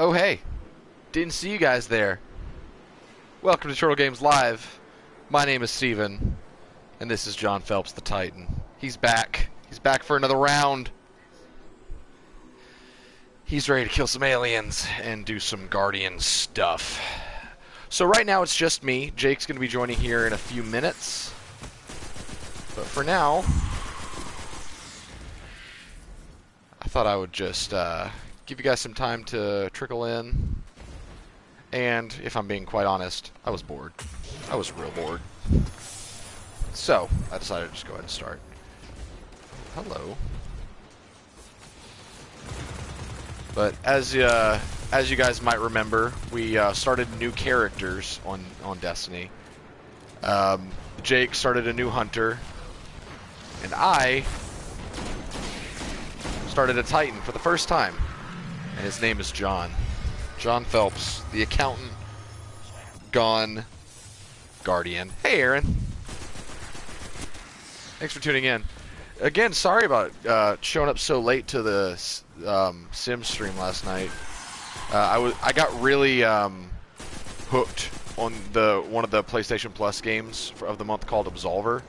Oh hey, didn't see you guys there. Welcome to Chortle Games Live. My name is Steven, and this is John Phelps the Titan. He's back. He's back for another round. He's ready to kill some aliens and do some Guardian stuff. So right now it's just me. Jake's going to be joining here in a few minutes. But for now, I thought I would just give you guys some time to trickle in. And if I'm being quite honest, I was bored. I was real bored. So I decided to just go ahead and start. Hello. But as you guys might remember, we started new characters on Destiny. Jake started a new Hunter, and I started a Titan for the first time. And his name is John. John Phelps, the accountant gone Guardian. Hey, Aaron. Thanks for tuning in. Again, sorry about showing up so late to the Sim stream last night. I got really hooked on one of the PlayStation Plus games of the month called Absolver,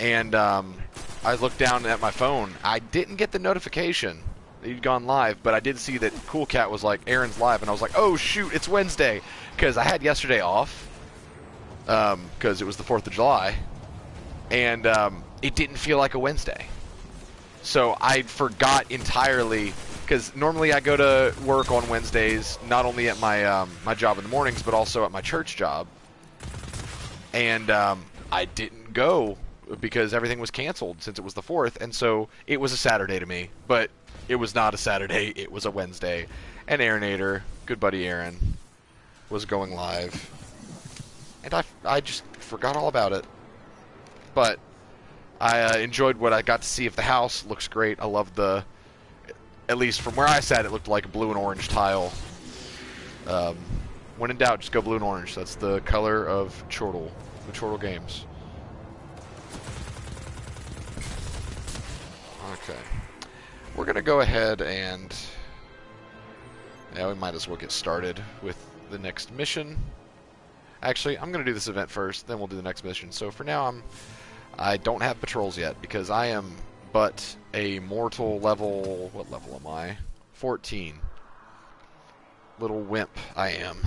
and I looked down at my phone. I didn't get the notification that you'd gone live, but I did see that Cool Cat was like, "Aaron's live," and I was like, "Oh shoot, it's Wednesday," because I had yesterday off because it was the 4th of July, and it didn't feel like a Wednesday. So I forgot entirely, because normally I go to work on Wednesdays, not only at my my job in the mornings, but also at my church job. And I didn't go because everything was canceled since it was the 4th, and so it was a Saturday to me. But it was not a Saturday, it was a Wednesday. And Aaronator, good buddy Aaron, was going live. And I just forgot all about it. But I enjoyed what I got to see of the house. Looks great. I love the, at least from where I sat, it looked like blue and orange tile. When in doubt, just go blue and orange. That's the color of Chortle, the Chortle Games. Okay. We're going to go ahead and, yeah, we might as well get started with the next mission. Actually, I'm going to do this event first, then we'll do the next mission. So for now, I don't have patrols yet because I am but a mortal level. What level am I? 14. Little wimp I am.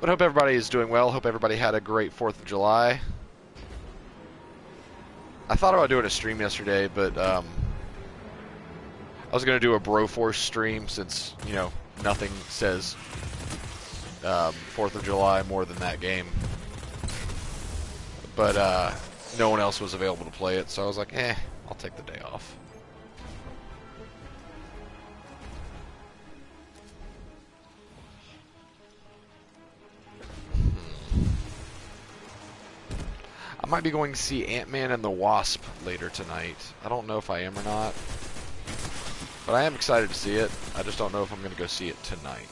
But hope everybody is doing well. Hope everybody had a great 4th of July. I thought about doing a stream yesterday, but I was going to do a Broforce stream since, you know, nothing says 4th of July more than that game. But no one else was available to play it, so I was like, eh, I'll take the day off. I might be going to see Ant-Man and the Wasp later tonight. I don't know if I am or not. But I am excited to see it. I just don't know if I'm going to go see it tonight.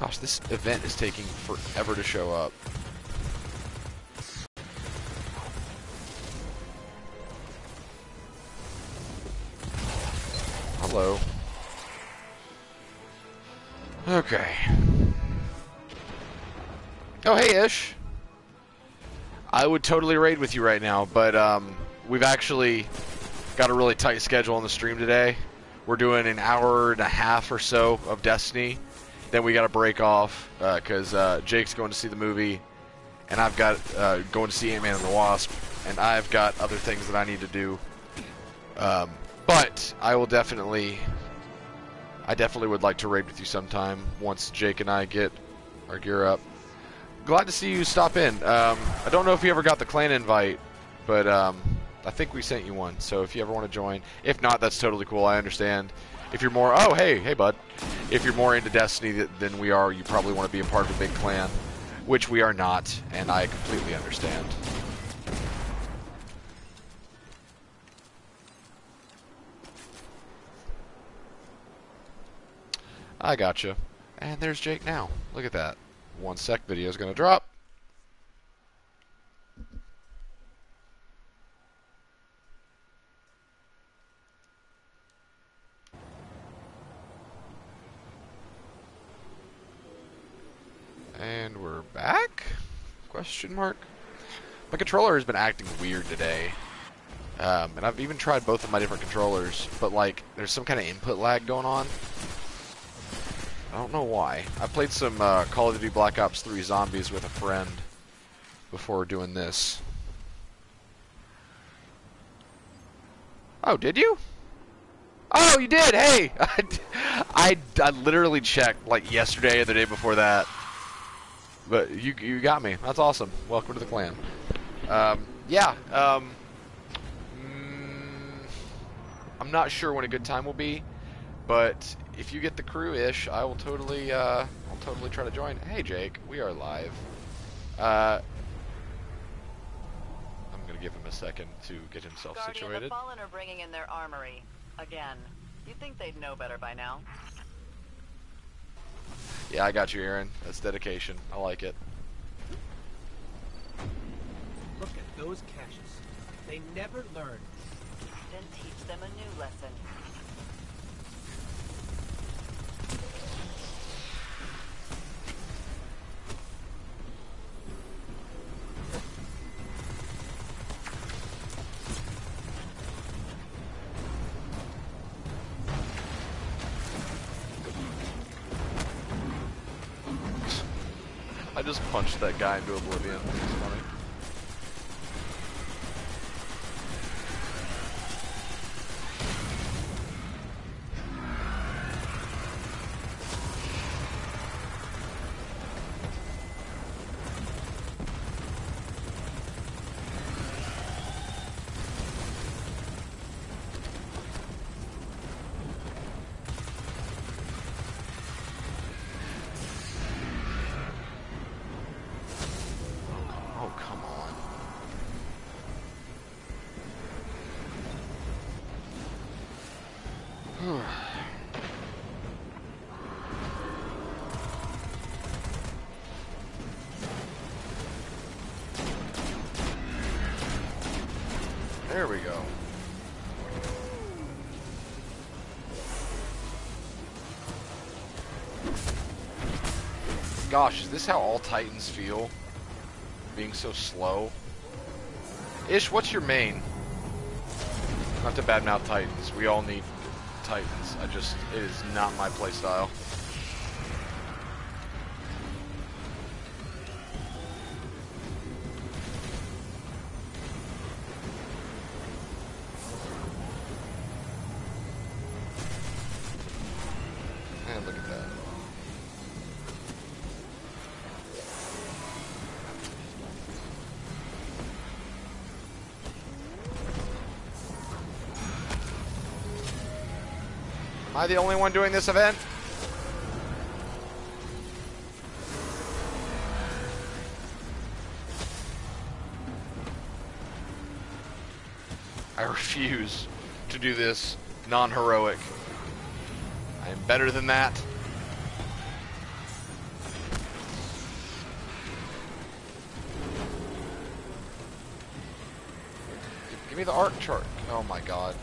Gosh, this event is taking forever to show up. Hello. Okay. Oh, hey, Ish. I would totally raid with you right now, but we've actually got a really tight schedule on the stream today. We're doing an hour and a half or so of Destiny. Then we got to break off because Jake's going to see the movie, and I've got going to see Ant-Man and the Wasp, and I've got other things that I need to do. But I will definitely... I definitely would like to raid with you sometime once Jake and I get our gear up. Glad to see you stop in. I don't know if you ever got the clan invite, but I think we sent you one. So if you ever want to join, if not, that's totally cool. I understand. If you're more, oh hey bud, if you're more into Destiny than we are, you probably want to be a part of a big clan, which we are not, and I completely understand. I gotcha. And there's Jake now. Look at that. 1 sec, video's gonna drop. And we're back? Question mark? My controller has been acting weird today. And I've even tried both of my different controllers, but like, there's some kind of input lag going on. I don't know why. I played some Call of Duty Black Ops 3 Zombies with a friend before doing this. Oh, did you? Oh, you did! Hey! I literally checked like yesterday or the day before that. But you got me. That's awesome. Welcome to the clan. I'm not sure when a good time will be, but if you get the crew-ish, I will totally, I'll totally try to join. Hey, Jake, we are live. I'm gonna give him a second to get himself situated. The Fallen are bringing in their armory again. You'd think they'd know better by now. Yeah, I got you, Aaron. That's dedication. I like it. Look at those caches. They never learn. Then teach them a new lesson. I just punched that guy into oblivion. It was funny. There we go. Gosh, is this how all Titans feel? Being so slow? Ish, what's your main? Not to badmouth Titans. We all need Titans. It is not my playstyle. Am I the only one doing this event? I refuse to do this non-heroic. I am better than that. Give me the arc chart. Oh my god.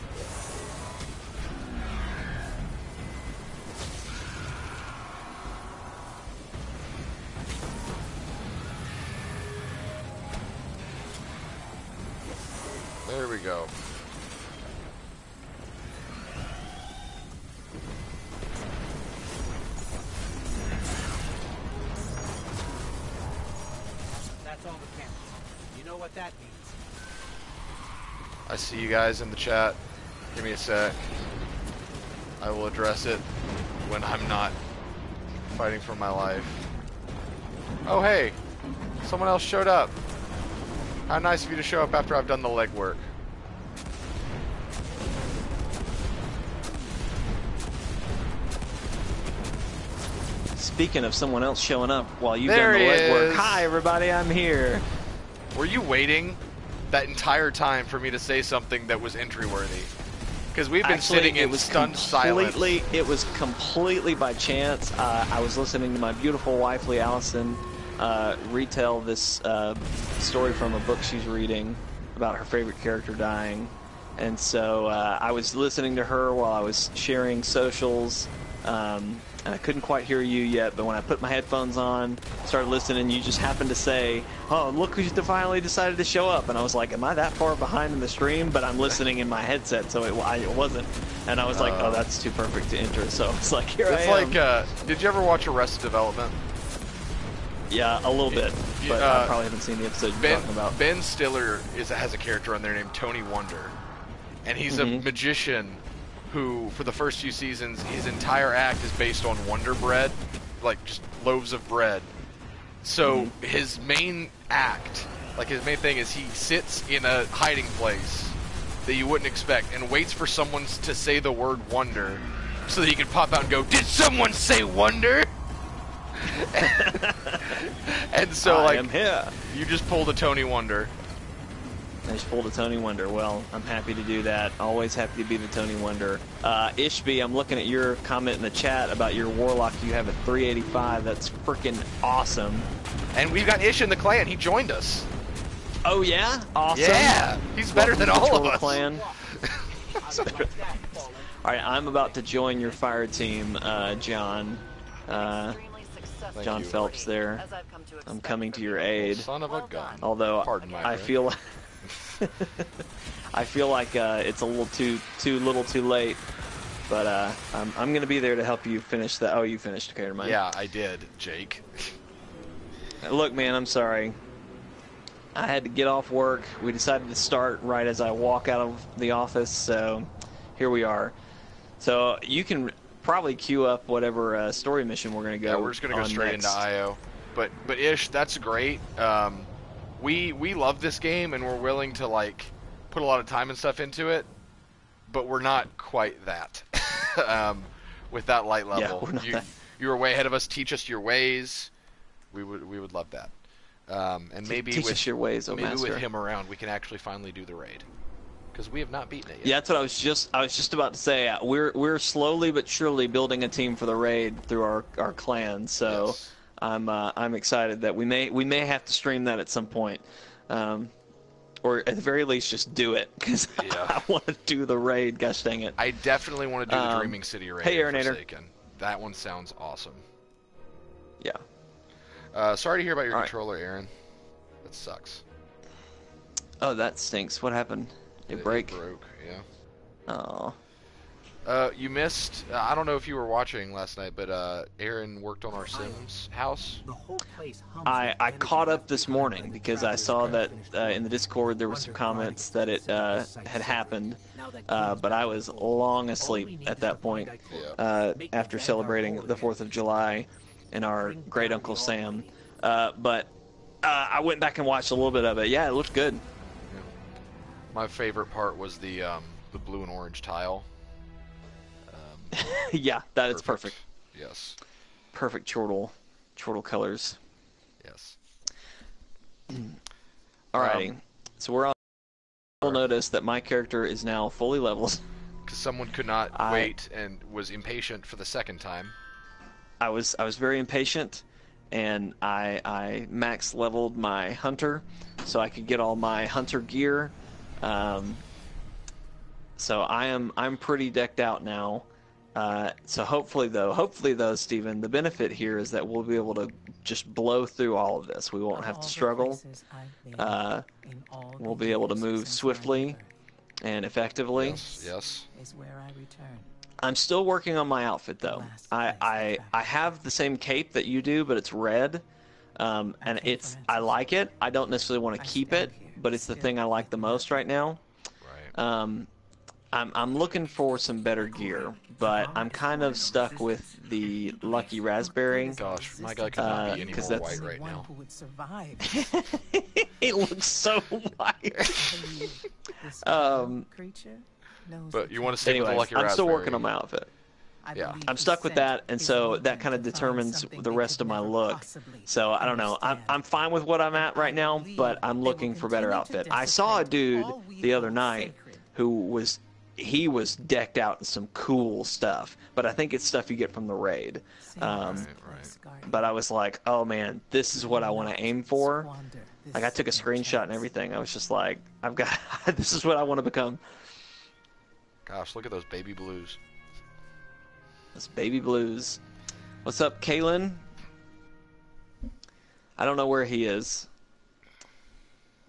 There we go. That's all the cameras. You know what that means. I see you guys in the chat. Give me a sec. I will address it when I'm not fighting for my life. Oh hey, someone else showed up. How nice of you to show up after I've done the legwork. Speaking of someone else showing up while you've done the legwork. Hi everybody, I'm here. Were you waiting that entire time for me to say something that was entry-worthy? Because we've been sitting in stunned silence. It was completely by chance. I was listening to my beautiful wifely Allison retell this story from a book she's reading about her favorite character dying. And so I was listening to her while I was sharing socials. And I couldn't quite hear you yet, but when I put my headphones on, started listening, you just happened to say, "Oh, look who finally decided to show up." And I was like, am I that far behind in the stream? But I'm listening in my headset, so it wasn't. And I was like, oh, that's too perfect to enter. So it's like, here I am. It's like, did you ever watch Arrested Development? Yeah, a little bit, but I probably haven't seen the episode you're talking about. Ben Stiller has a character on there named Tony Wonder, and he's a magician who, for the first few seasons, his entire act is based on Wonder Bread, like just loaves of bread. So his main act, like his main thing, is he sits in a hiding place that you wouldn't expect and waits for someone to say the word wonder so that he can pop out and go, "Did someone say wonder?" And so, like, I am here. You just pulled a Tony Wonder. I just pulled a Tony Wonder. Well, I'm happy to do that. Always happy to be the Tony Wonder. Ishby, I'm looking at your comment in the chat about your Warlock you have at 385. That's freaking awesome. And we've got Ish in the clan. He joined us. Oh, yeah? Awesome. Yeah. He's better than all of us. Clan. All right, I'm about to join your fire team, John. John Phelps there. I'm coming to your aid. Son of a gun. Although, I feel like... I feel like it's a little too late, but I'm gonna be there to help you finish the. Oh, you finished, okay, never mind. Yeah, I did, Jake. Look, man, I'm sorry. I had to get off work. We decided to start right as I walk out of the office, so here we are. So you can probably queue up whatever story mission we're gonna go. Yeah, we're just gonna go straight into IO. But Ish, that's great. We love this game, and we're willing to, like, put a lot of time and stuff into it, but we're not quite that with that light level. Yeah, we're not that. You were way ahead of us. Teach us your ways. We would love that. And maybe teach us your ways, oh master. Maybe with him around, we can actually finally do the raid, because we have not beaten it yet. Yeah, that's what I was just about to say. We're slowly but surely building a team for the raid through our clan. So. Yes. I'm excited that we may have to stream that at some point, or at the very least just do it, because yeah. I want to do the raid. Gosh dang it! I definitely want to do the Dreaming City raid. Hey, Forsaken. That one sounds awesome. Yeah. Sorry to hear about your controller, Aaron. That sucks. Oh, that stinks. What happened? It broke. It broke. Yeah. Oh. You missed, I don't know if you were watching last night, but Aaron worked on our Sims house. I caught up this morning because I saw that in the Discord there were some comments that it had happened, but I was long asleep at that point after celebrating the 4th of July and our great Uncle Sam. But I went back and watched a little bit of it. Yeah, it looked good. Yeah. My favorite part was the blue and orange tile. Yeah, that is perfect. Yes. Perfect chortle colors. Yes. Alrighty. So we're on. You'll notice that my character is now fully leveled. Because someone could not wait and was impatient for the second time. I was very impatient, and I max leveled my hunter, so I could get all my hunter gear. So I'm pretty decked out now. So hopefully though, Steven, the benefit here is that we'll be able to just blow through all of this. We won't have to struggle. We'll be able to move swiftly and effectively. Yes. Is where I return. I'm still working on my outfit though. I have the same cape that you do, but it's red, and I like it. I don't necessarily want to keep it, but it's the thing I like the most right now. Right. I'm looking for some better gear, but I'm kind of stuck with the Lucky Raspberry. Gosh, my guy cannot be any more white right now. It looks so white. But you want to stay with the Lucky Raspberry. I'm still working on my outfit. Yeah. I'm stuck with that, and so that kind of determines the rest of my look. So I don't know. I'm fine with what I'm at right now, but I'm looking for better outfit. I saw a dude the other night who was he was decked out in some cool stuff, but I think it's stuff you get from the raid. But I was like, oh man, this is what I want to aim for. Like, I took a screenshot and everything. I was just like, I've got this is what I want to become. Gosh, look at those baby blues. Those baby blues. What's up, Kalen? I don't know where he is.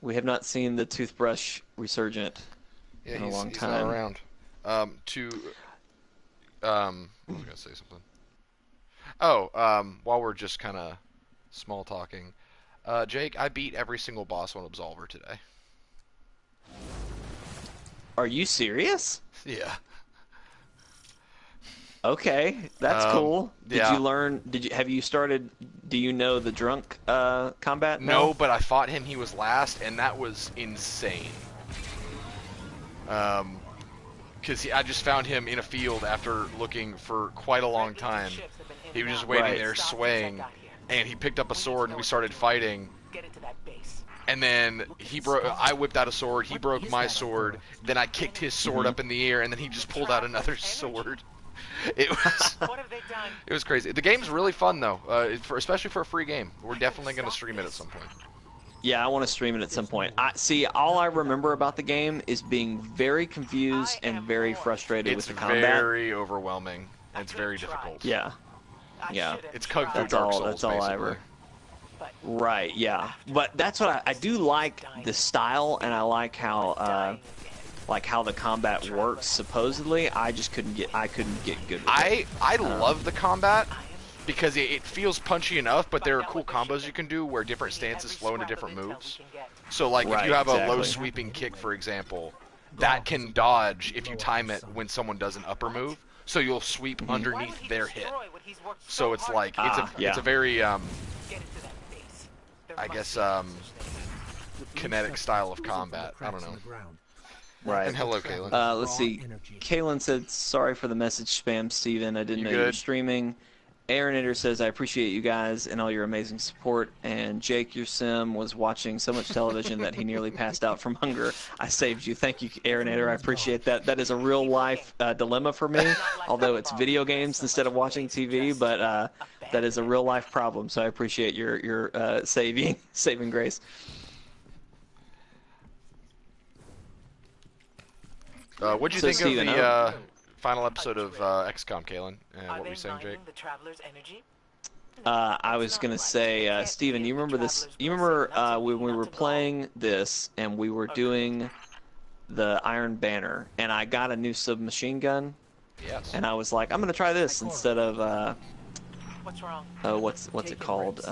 We have not seen the toothbrush resurgent in a long time. He's not around. I was gonna say something. Oh, while we're just kind of small talking, Jake, I beat every single boss on Absolver today. Are you serious? Yeah. Okay, that's cool. Did you learn? Have you started? Do you know the drunk combat? No, but I fought him. He was last, and that was insane. Because I just found him in a field after looking for quite a long time. He was just waiting there, swaying, and he picked up a sword, and we started fighting. And then he broke. I whipped out a sword. He broke my sword. Then I kicked his sword up in the air, and then he just pulled out another sword. It was. What have they done? It was crazy. The game's really fun though, especially for a free game. We're definitely going to stream it at some point. Yeah, I want to stream it at some point. See, all I remember about the game is being very confused and very frustrated with the combat. It's very overwhelming. It's very difficult. Yeah. Yeah. It's Kung Fu Dark Souls, that's all I ever. Right. Yeah. But that's what I do like the style, and I like how. Like how the combat works, supposedly. I couldn't get good with it. I love the combat because it feels punchy enough, but there are cool combos you can do where different stances flow into different moves. So like if you have a low sweeping kick, for example, that can dodge if you time it when someone does an upper move. So you'll sweep underneath their hit. So it's like it's a very I guess kinetic style of combat. I don't know. Right. And hello, Kalen. Let's see. Kalen said, sorry for the message spam, Steven. I didn't know you were streaming. Aaronator says, I appreciate you guys and all your amazing support. And Jake, your sim, was watching so much television that he nearly passed out from hunger. I saved you. Thank you, Aaronator. I appreciate that. That is a real-life dilemma for me, although it's video games instead of watching TV. But that is a real-life problem, so I appreciate your saving grace. What do you think Steven, of the final episode of XCOM, Kalen? And what were you saying, Jake? I was gonna say, Steven, you remember this? You remember when we were playing this and we were doing the Iron Banner, and I got a new submachine gun. Yes. And I was like, I'm gonna try this instead of what's it called?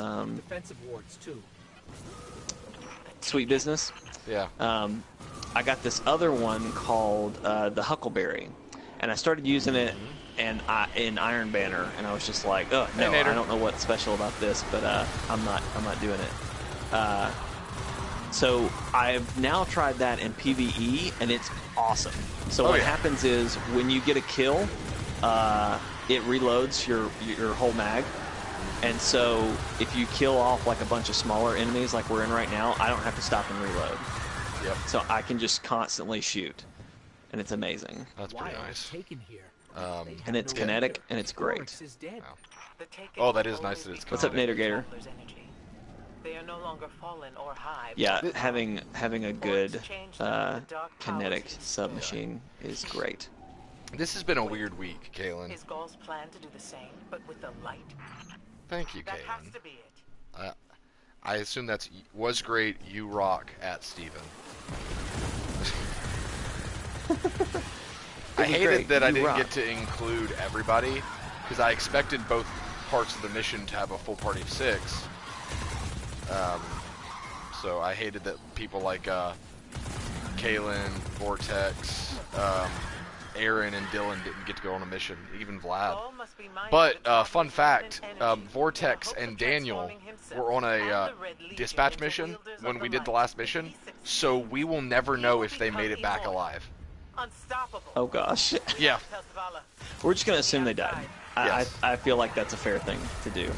Sweet Business. Yeah. I got this other one called the Huckleberry, and I started using it in Iron Banner, and I was just like, oh no, I don't know what's special about this, but I'm not doing it. So I've now tried that in PvE, and it's awesome. So what happens is when you get a kill, it reloads your whole mag. And so if you kill off like a bunch of smaller enemies like we're in right now, I don't have to stop and reload. Yep. So I can just constantly shoot, and it's amazing. That's pretty nice. And it's kinetic, and it's great. Wow. Oh, that is nice that it's kinetic. What's up, Nader Gator? Yeah, having a good kinetic submachine is great. This has been a weird week, Kalen. Thank you, Kalen. I assume that's was great. You rock at Steven. I hated that I didn't get to include everybody because I expected both parts of the mission to have a full party of 6. So I hated that people like Kalen, Vortex, Aaron, and Dylan didn't get to go on a mission, even Vlad. But fun fact, Vortex and Daniel were on a dispatch mission when we did the last mission, so we will never know if they made it back alive. Oh gosh. Yeah. We're just going to assume they died. I feel like that's a fair thing to do.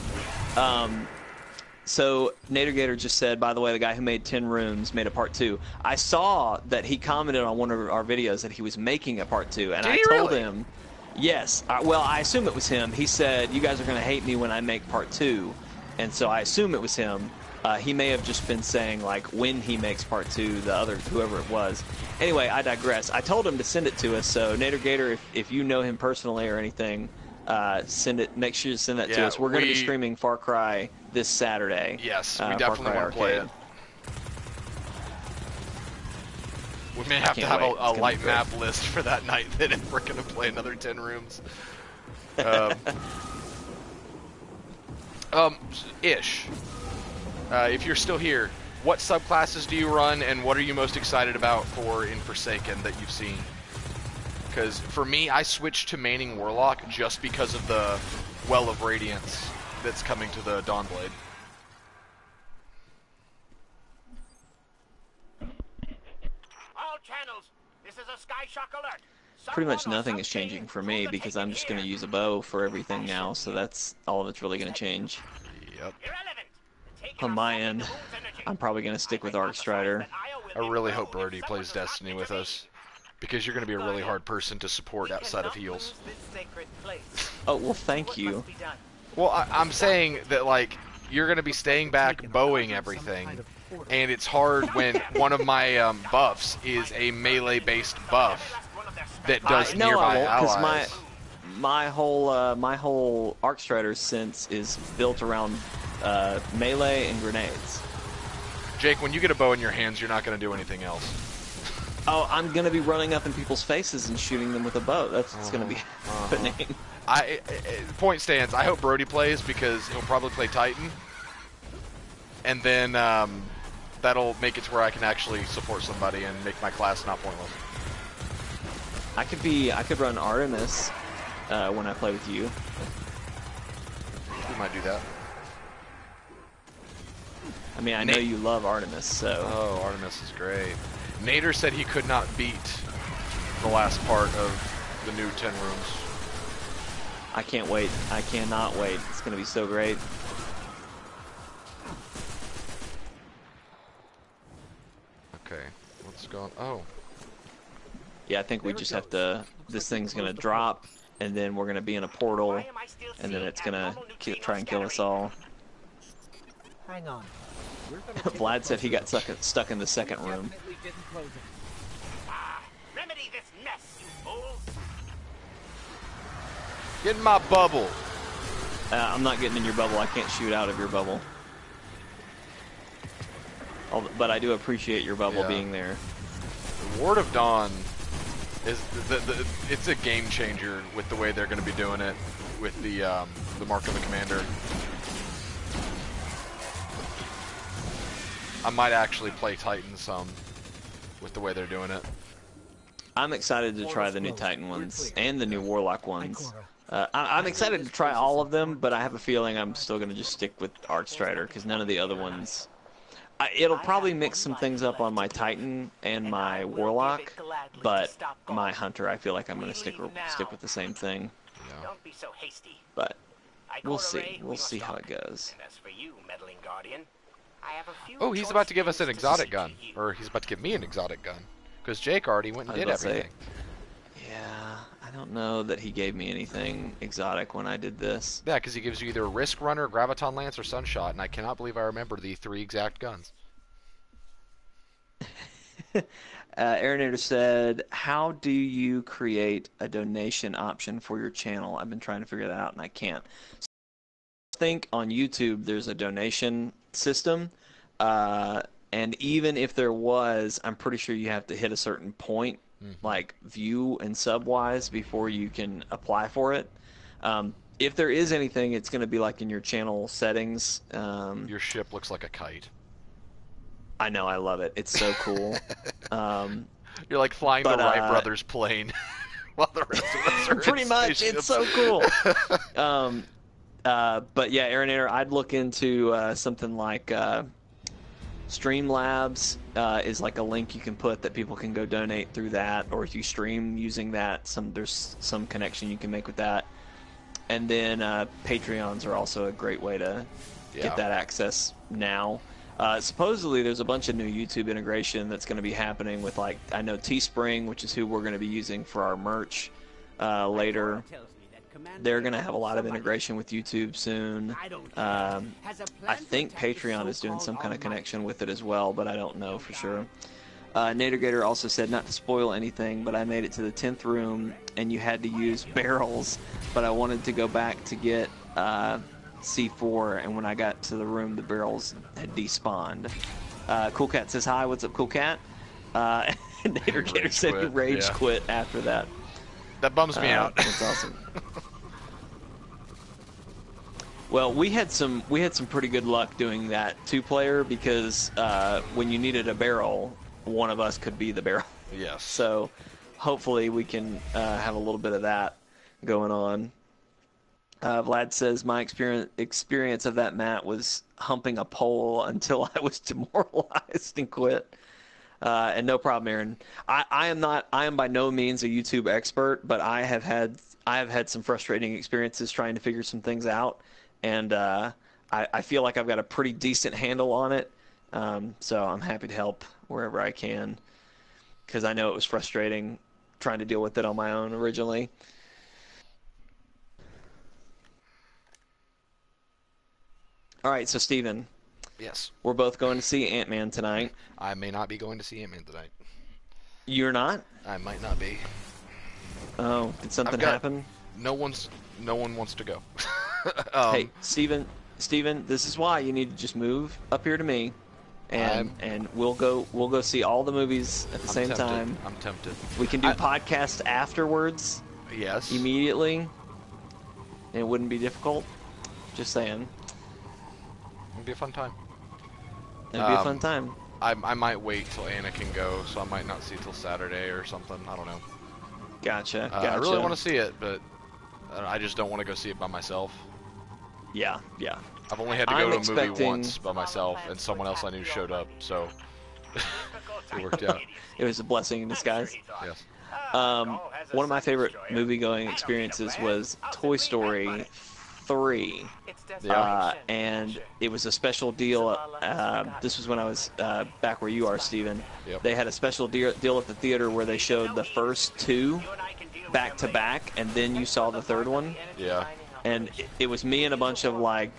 So Nader Gator just said, by the way, the guy who made 10 runes made a part 2. I saw that he commented on one of our videos that he was making a part 2, and I told him, yes. Well, I assume it was him. He said, you guys are going to hate me when I make part 2, and so I assume it was him. He may have just been saying, like, when he makes part 2, the other, whoever it was. Anyway, I digress. I told him to send it to us, so Nader Gator, if you know him personally or anything, send it. Make sure you send that to us. We're going to be streaming Far Cry this Saturday. Yes, we definitely want to play it. We may have to have a light map list for that night then if we're going to play another 10 rooms. Ish. If you're still here, what subclasses do you run, and what are you most excited about for in Forsaken that you've seen? Because for me, I switched to maining Warlock just because of the Well of Radiance that's coming to the Dawnblade. All channels, this is a sky shock alert. Pretty much nothing is changing for me because I'm just going to use a bow for everything now, so that's all that's really going to change. Yep. On my end, I'm probably going to stick with Arcstrider. I really hope Brody plays Destiny with us, because you're going to be a really hard person to support outside of heals. Oh, well, thank you. Well, I'm saying that, like, you're going to be staying back bowing everything, and it's hard when one of my buffs is a melee-based buff that does nearby allies. My whole Arcstrider sense is built around melee and grenades. Jake, when you get a bow in your hands, you're not going to do anything else. Oh, I'm going to be running up in people's faces and shooting them with a bow. That's what's going to be happening. Point stands. I hope Brody plays because he'll probably play Titan. And then that'll make it to where I can actually support somebody and make my class not pointless. I could run Artemis when I play with you. We might do that. I mean, I know you love Artemis, so... Oh, Artemis is great. Nader said he could not beat the last part of the new 10 rooms. I can't wait. I cannot wait. It's going to be so great. Okay, what's going... Oh. Yeah, I think we just have to... This thing's going to drop, and then we're going to be in a portal, and then it's going to try and kill us all. Hang on. Vlad said he got stuck in the second room. Remedy this mess, you fools. Get in my bubble. I'm not getting in your bubble. I can't shoot out of your bubble. But I do appreciate your bubble being there. Ward of Dawn is it's a game changer with the way they're going to be doing it with the Mark of the Commander. I might actually play Titan some with the way they're doing it. I'm excited to try the new Titan ones and the new Warlock ones. I'm excited to try all of them, but I have a feeling I'm still going to just stick with Arcstrider because none of the other ones... it'll probably mix some things up on my Titan and my Warlock, but my Hunter, I feel like I'm going to stick with the same thing. Don't be so hasty. But we'll see. We'll see how it goes. As for you, meddling guardian, oh, he's about to give us an exotic gun. Or he's about to give me an exotic gun. Because Jake already went and did everything. Yeah, I don't know that he gave me anything exotic when I did this. Yeah, because he gives you either Risk Runner, Graviton Lance, or Sunshot. And I cannot believe I remember the 3 exact guns. Aeronator said, how do you create a donation option for your channel? I've been trying to figure that out and I can't. So I think on YouTube there's a donation system, and even if there was, I'm pretty sure you have to hit a certain point, like view and sub wise, before you can apply for it. If there is anything, it's going to be like in your channel settings. Your ship looks like a kite. I know, I love it. It's so cool. You're like flying the Wright brothers plane while the rest of us are pretty much. It's so cool. But yeah, Aeronator, I'd look into something like Streamlabs is like a link you can put that people can go donate through that, or if you stream using that, there's some connection you can make with that. And then Patreons are also a great way to get that access now. Supposedly there's a bunch of new YouTube integration that's going to be happening with, like, I know Teespring, which is who we're going to be using for our merch later. They're going to have a lot of integration with YouTube soon. I think Patreon is doing some kind of connection with it as well, but I don't know for sure. NaderGator also said, not to spoil anything, but I made it to the 10th room and you had to use barrels, but I wanted to go back to get C4, and when I got to the room the barrels had despawned. Cool Cat says hi, what's up Cool Cat? NaderGator said he rage quit after that. That bums me out. That's awesome. Well, we had some pretty good luck doing that two-player, because when you needed a barrel, one of us could be the barrel. Yes. So hopefully we can have a little bit of that going on. Vlad says my experience of that mat was humping a pole until I was demoralized and quit. And no problem, Aaron. I am by no means a YouTube expert, but I have had some frustrating experiences trying to figure some things out, and I feel like I've got a pretty decent handle on it. So I'm happy to help wherever I can, because I know it was frustrating trying to deal with it on my own originally. All right, so Steven. Yes. We're both going to see Ant-Man tonight. I may not be going to see Ant-Man tonight. You're not? I might not be. Oh, did something happen? No one wants to go. Hey, Steven, this is why you need to just move up here to me, and we'll go see all the movies at the same time. I'm tempted. We can do podcasts afterwards. Yes. Immediately. It wouldn't be difficult. Just saying. It'd be a fun time. It'd be a fun time. I might wait till Anna can go, so I might not see it till Saturday or something. I don't know. Gotcha. Gotcha. I really want to see it, but I just don't want to go see it by myself. Yeah, yeah. I've only had to go to a movie once by myself, and someone else I knew showed up, so it worked out. It was a blessing in disguise. Yes. One of my favorite movie-going experiences was Toy Story 3, and it was a special deal. This was when I was back where you are, Steven. Yep. They had a special deal at the theater where they showed the first two back to back, and then you saw the third one. Yeah. And it was me and a bunch of like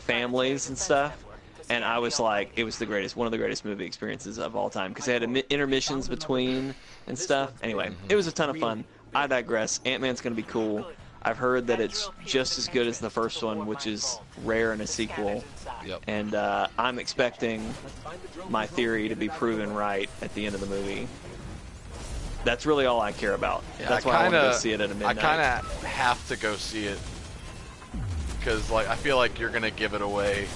families and stuff, and I was like, it was the greatest, one of the greatest movie experiences of all time, because they had intermissions between and stuff. Anyway, it was a ton of fun. I digress. Ant-Man's gonna be cool. I've heard that it's just as good as the first one, which is rare in a sequel. Yep. And I'm expecting my theory to be proven right at the end of the movie. That's really all I care about. Yeah, that's why I want to go see it at a midnight. I kind of have to go see it, because like I feel like you're gonna give it away.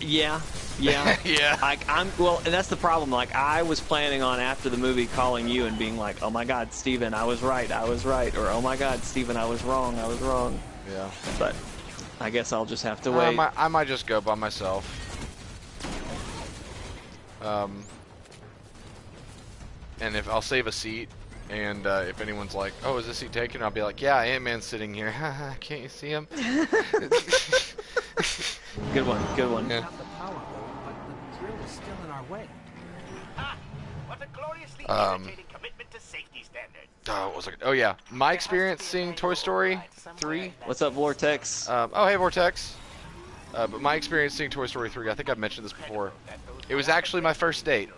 Yeah. Yeah. Well, and that's the problem. Like, I was planning on after the movie calling you and being like, "Oh my God, Steven, I was right," or "Oh my God, Steven, I was wrong." Yeah. But I guess I'll just have to wait. I might just go by myself. And if I'll save a seat, and if anyone's like, "Oh, is this seat taken?" I'll be like, "Yeah, Ant-Man's sitting here. Can't you see him?" Good one. Good one. Yeah. My experience seeing Toy Story 3. What's up, Vortex? Oh, hey, Vortex. But my experience seeing Toy Story 3, I think I've mentioned this before. It was actually my first date,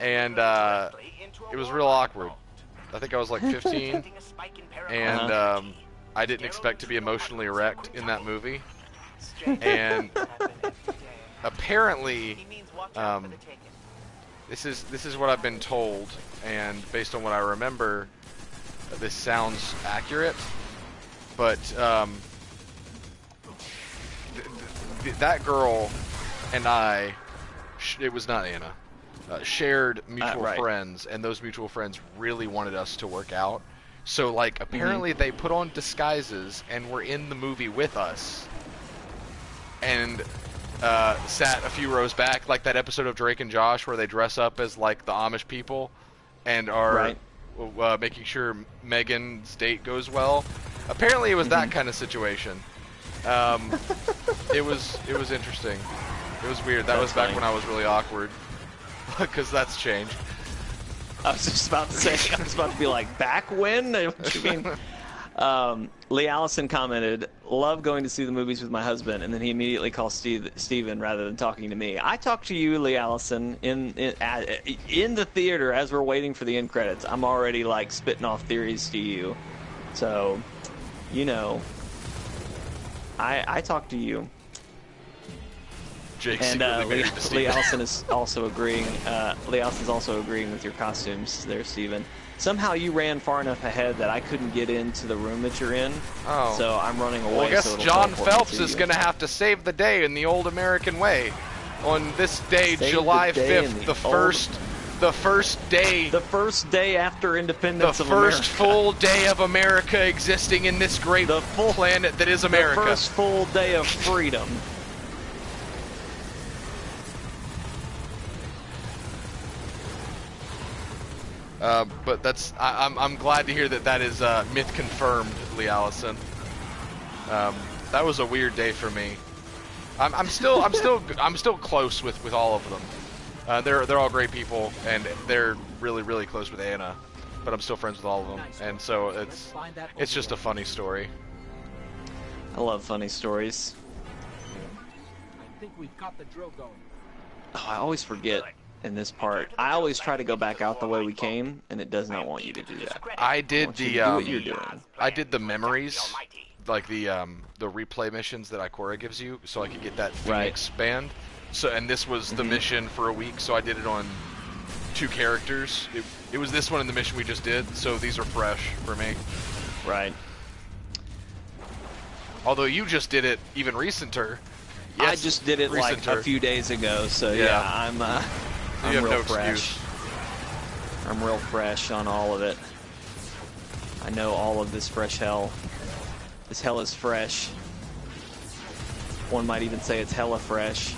and it was real awkward. I think I was like 15, and I didn't expect to be emotionally wrecked in that movie, and apparently, this is what I've been told, and based on what I remember, this sounds accurate. But that girl and I, it was not Anna, shared mutual friends, and those mutual friends really wanted us to work out. So like apparently they put on disguises and were in the movie with us, and sat a few rows back, like that episode of Drake and Josh where they dress up as like the Amish people and are making sure Megan's date goes well. Apparently it was that kind of situation, It was interesting. It was weird. That was back when I was really awkward, because that's changed. I was just about to say, I was about to be like, back when? What do you mean? Lee Allison commented, love going to see the movies with my husband, and then he immediately calls Steven rather than talking to me. I talked to you, Lee Allison, in the theater as we're waiting for the end credits. I'm already, like, spitting off theories to you. So, you know, I talked to you. Jake and Lee Allison is also agreeing. Lee Allison's also agreeing with your costumes there, Steven. Somehow you ran far enough ahead that I couldn't get into the room that you're in. Oh. So I'm running away. Well, I guess so John Phelps is going to have to save the day in the old American way. On this day, July 5th, the first day after independence of America. The first full day of America existing in this great planet that is America. The first full day of freedom. But that's I'm glad to hear that that is myth confirmed, Lee Allison. That was a weird day for me. I'm still close with all of them. They're all great people, and they're really close with Anna. But I'm still friends with all of them, and so it's just a funny story. I love funny stories. I think we've got the drill going. Oh, I always forget. In this part, I always try to go back out the way we came, and it does not want you to do that. I did the do what you're doing. I did the memories, like the replay missions that Ikora gives you, so I could get that Phoenix band. So, and this was the mission for a week, so I did it on two characters. It was this one and the mission we just did, so these are fresh for me. Right. Although you just did it even recenter. Yes, I just did it like a few days ago, so yeah I'm real fresh. I'm real fresh on all of it. I know all of this fresh hell. This hell is fresh. One might even say it's hella fresh.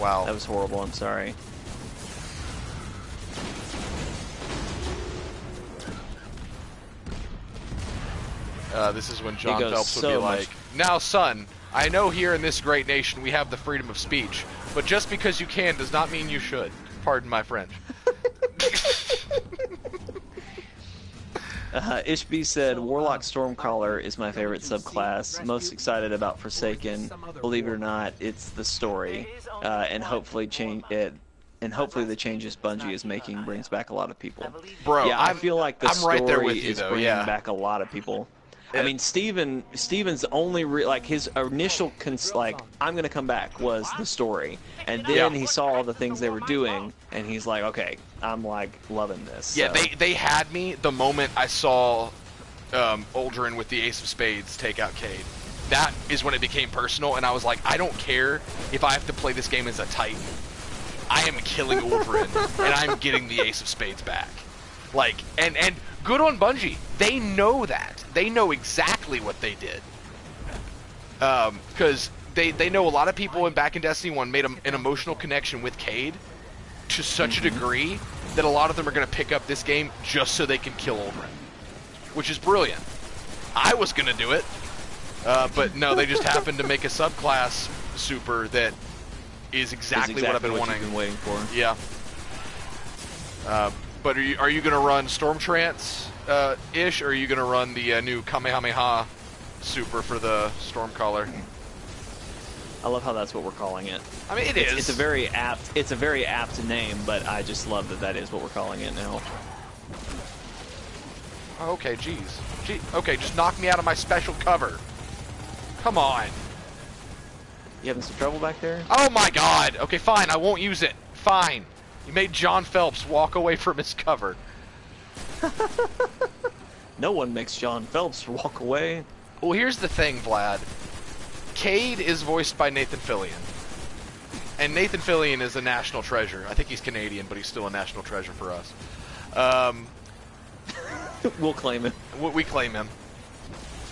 Wow. That was horrible, I'm sorry. This is when John Phelps would be like, now, son, I know here in this great nation we have the freedom of speech, but just because you can does not mean you should. Pardon my French. Ishby said, Warlock Stormcaller is my favorite subclass. Most excited about Forsaken. Believe it or not, it's the story. And hopefully the changes Bungie is making brings back a lot of people. Bro, yeah, I feel like the story right there with you, is bringing back a lot of people. I mean, Steven's only his initial I'm gonna come back was the story, and then he saw all the things they were doing, and he's like, okay, I'm like loving this. So. Yeah, they had me the moment I saw Uldren with the Ace of Spades take out Cade. That is when it became personal, and I was like, I don't care if I have to play this game as a Titan. I am killing Uldren, and I'm getting the Ace of Spades back. Like, and good on Bungie. They know that. They know exactly what they did. Because they know a lot of people back in Destiny 1 made an emotional connection with Cade to such a degree that a lot of them are going to pick up this game just so they can kill Uldren, which is brilliant. I was going to do it, but no, they just happened to make a subclass super that is exactly what I've been wanting. You've been waiting for. Yeah. But are you going to run Stormtrance-ish, or are you going to run the new Kamehameha super for the Stormcaller? I love how that's what we're calling it. I mean, it's, it's a very apt. It's a very apt name, but I just love that that is what we're calling it now. Oh, okay, geez. Okay, just knock me out of my special cover. Come on. You having some trouble back there? Oh my God. Okay, fine. I won't use it. Fine. You made John Phelps walk away from his cover. No one makes John Phelps walk away. Well, here's the thing, Vlad. Cade is voiced by Nathan Fillion. And Nathan Fillion is a national treasure. I think he's Canadian, but he's still a national treasure for us. We'll claim him. We claim him.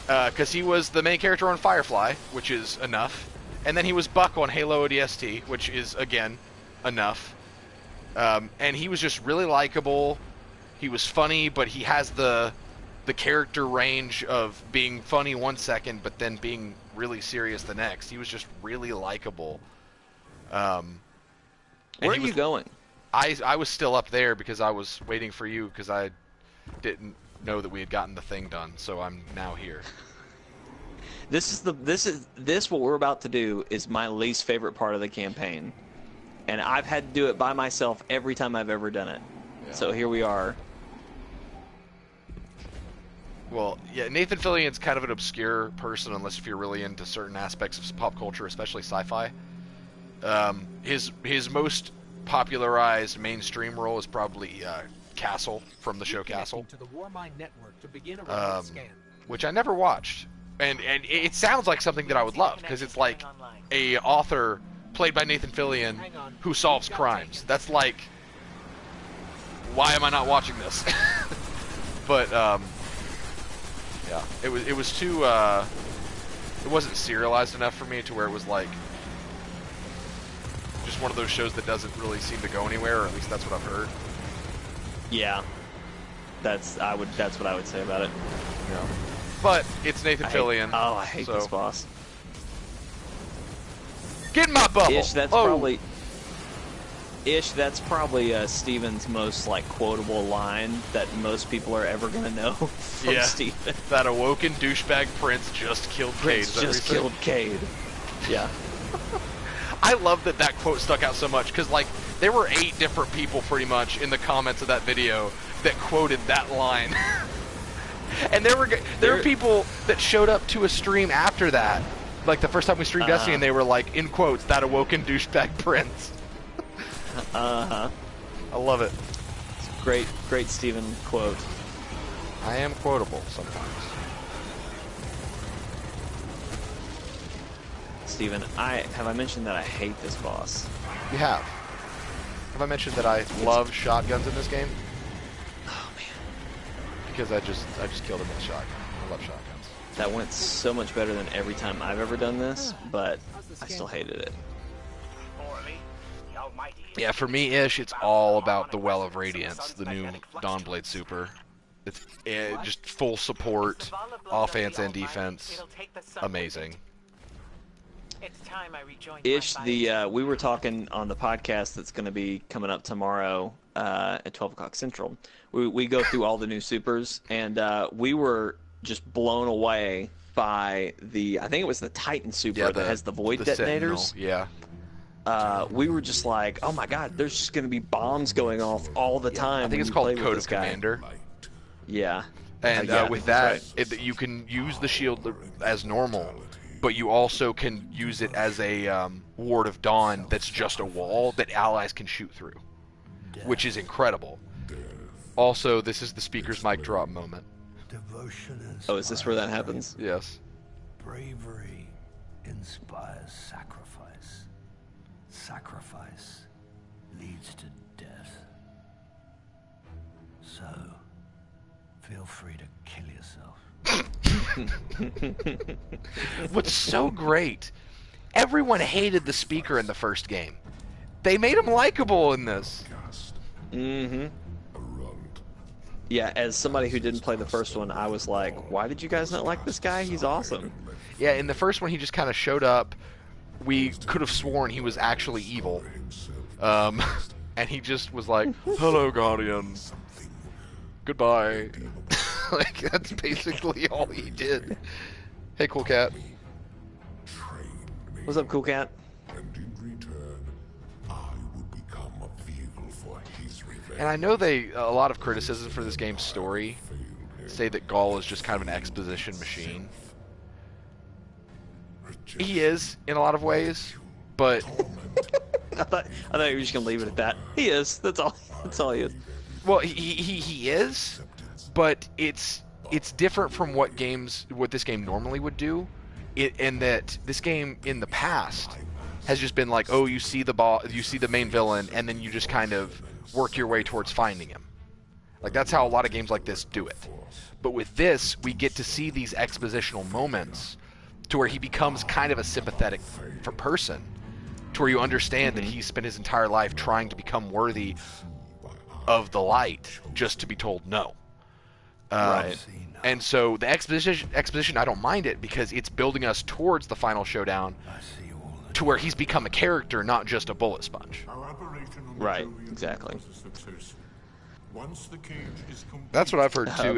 Because he was the main character on Firefly, which is enough. And then he was Buck on Halo ODST, which is, again, enough. And he was just really likable. He was funny, but he has the the character range of being funny one second, but then being really serious the next. He was just really likable. Where are you going? I was still up there because I was waiting for you because I didn't know that we had gotten the thing done. So I'm now here. This what we're about to do is my least favorite part of the campaign, and I've had to do it by myself every time I've ever done it. Yeah. So here we are. Well, yeah, Nathan Fillion's kind of an obscure person unless if you're really into certain aspects of pop culture, especially sci-fi. His most popularized mainstream role is probably Castle from the show Castle, which I never watched, and it sounds like something that I would love because it's like a author played by Nathan Fillion who solves crimes. That's like, why am I not watching this? But yeah, it was too it wasn't serialized enough for me to where it was like just one of those shows that doesn't really seem to go anywhere, or at least that's what I've heard. Yeah, that's what I would say about it. Yeah, but it's Nathan Fillion. Oh, I hate this boss. Get in my bubble. Ish, that's probably. Ish, that's probably Steven's most like quotable line that most people are ever gonna know from Steven. That awoken douchebag Prince just killed Cade. Yeah. I love that that quote stuck out so much because, like, there were 8 different people pretty much in the comments of that video that quoted that line. And there were people that showed up to a stream after that, like the first time we streamed Destiny, and they were like, in quotes, that awoken douchebag Prince. I love it. It's a great, great Steven quote. I am quotable sometimes. Steven, I mentioned that I hate this boss? You have. Have I mentioned that I love shotguns in this game? Oh man. Because I just killed him with a shotgun. I love shotguns. That went so much better than every time I've ever done this, but I still hated it. Yeah, for me, Ish, it's all about the Well of Radiance, the new Dawnblade super. It's just full support, offense and defense. Amazing. It's time I rejoined Ish, we were talking on the podcast that's going to be coming up tomorrow at 12 o'clock Central. We go through all the new supers, and we were just blown away by the, I think it was the Titan super that has the void detonators. Sentinel, yeah. We were just like, oh my god, there's just going to be bombs going off all the time. I think it's called Code of Commander. Yeah. And yeah, with that, you can use the shield as normal, but you also can use it as a Ward of Dawn that's just a wall that allies can shoot through, which is incredible. Also, this is the speaker's mic drop moment. Oh, is this where that happens? Yes. Bravery inspires sacrifice. Sacrifice leads to death. So, feel free to kill yourself. What's so great, everyone hated the speaker in the first game. They made him likable in this. Yeah, as somebody who didn't play the first one, I was like, why did you guys not like this guy? He's awesome. Yeah, in the first one he just kind of showed up. We could have sworn he was actually evil. And he just was like, hello Guardian, goodbye. Like, that's basically all he did. Hey, Cool Cat. What's up, Cool Cat? And I know a lot of criticism for this game's story say that Gaul is just kind of an exposition machine. He is, in a lot of ways, but... I thought you were just going to leave it at that. He is. That's all he is. Well, he is, but it's different from what this game normally would do, in that this game in the past has just been like, oh, you see the main villain, and then you just kind of work your way towards finding him. Like, that's how a lot of games like this do it. But with this, we get to see these expositional moments to where he becomes kind of a sympathetic person, to where you understand that he spent his entire life trying to become worthy of the light, just to be told no. Right. And so the exposition, I don't mind it, because it's building us towards the final showdown to where he's become a character, not just a bullet sponge. Right, exactly. That's what I've heard too.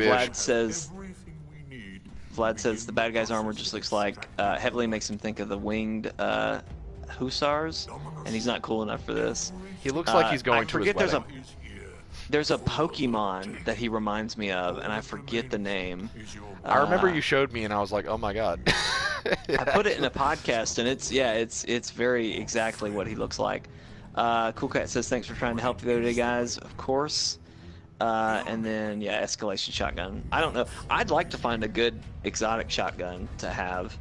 Vlad says the bad guy's armor just looks like heavily makes him think of the winged hussars, and he's not cool enough for this. He looks like he's going to his wedding. There's a Pokemon that he reminds me of, and I forget the name. I remember you showed me, and I was like, "Oh my god!" I put it in a podcast, and it's it's very exactly what he looks like. Cool Cat says, "Thanks for trying to help the other day, guys." Of course. And then yeah, escalation shotgun. I don't know. I'd like to find a good exotic shotgun to have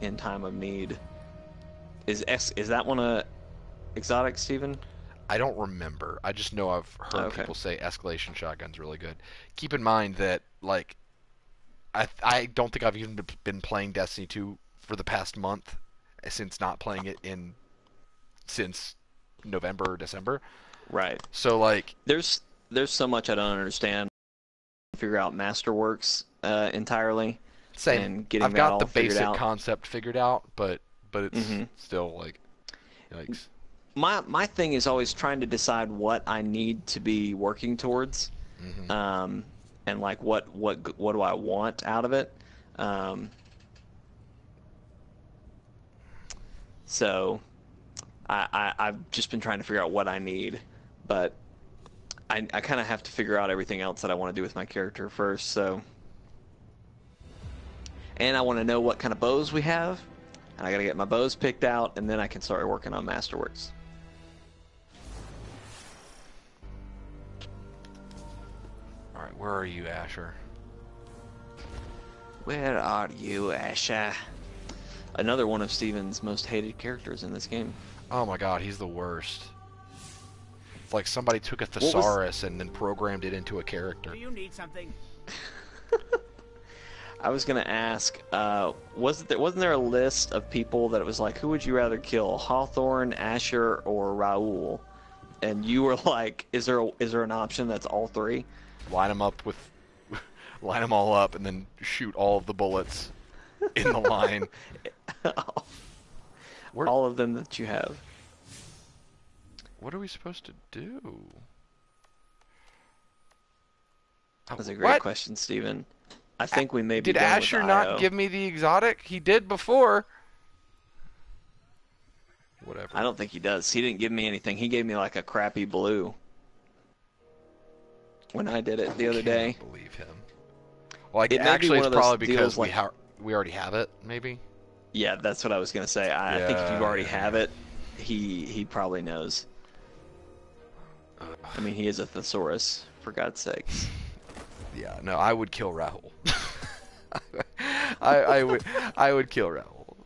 in time of need. Is that one a exotic, Steven? I don't remember. I just know I've heard people say escalation shotgun's really good. Keep in mind that, like, I don't think I've even been playing Destiny 2 for the past month, since not playing it since November or December. Right. So, like, there's so much I don't understand. Figure out Masterworks entirely. Same. And getting I've got the basic concept figured out, but it's still like, yikes. My thing is always trying to decide what I need to be working towards, and like what do I want out of it. So I've just been trying to figure out what I need, but I kind of have to figure out everything else that I want to do with my character first. So, and I want to know what kind of bows we have, and I gotta get my bows picked out, and then I can start working on Masterworks. Alright, where are you, Asher? Where are you, Asher? Another one of Steven's most hated characters in this game. Oh my god, he's the worst. It's like somebody took a thesaurus and then programmed it into a character. Do you need something? I was gonna ask, wasn't there a list of people that it was like, who would you rather kill, Hawthorne, Asher, or Rahul? And you were like, is there an option that's all three? Line them all up, and then shoot all of the bullets in the line. All of them that you have. What are we supposed to do? That was a great question, Steven. I think we may be done with IO. Did Asher not give me the exotic? He did before. Whatever. I don't think he does. He didn't give me anything. He gave me like a crappy blue when I did it the other day. I can't believe him. Well, actually, it's probably because we already have it, maybe? Yeah, that's what I was going to say. I think if you already have it, he probably knows. I mean, he is a thesaurus, for God's sakes. Yeah, no, I would kill Rahul. I would kill Rahul,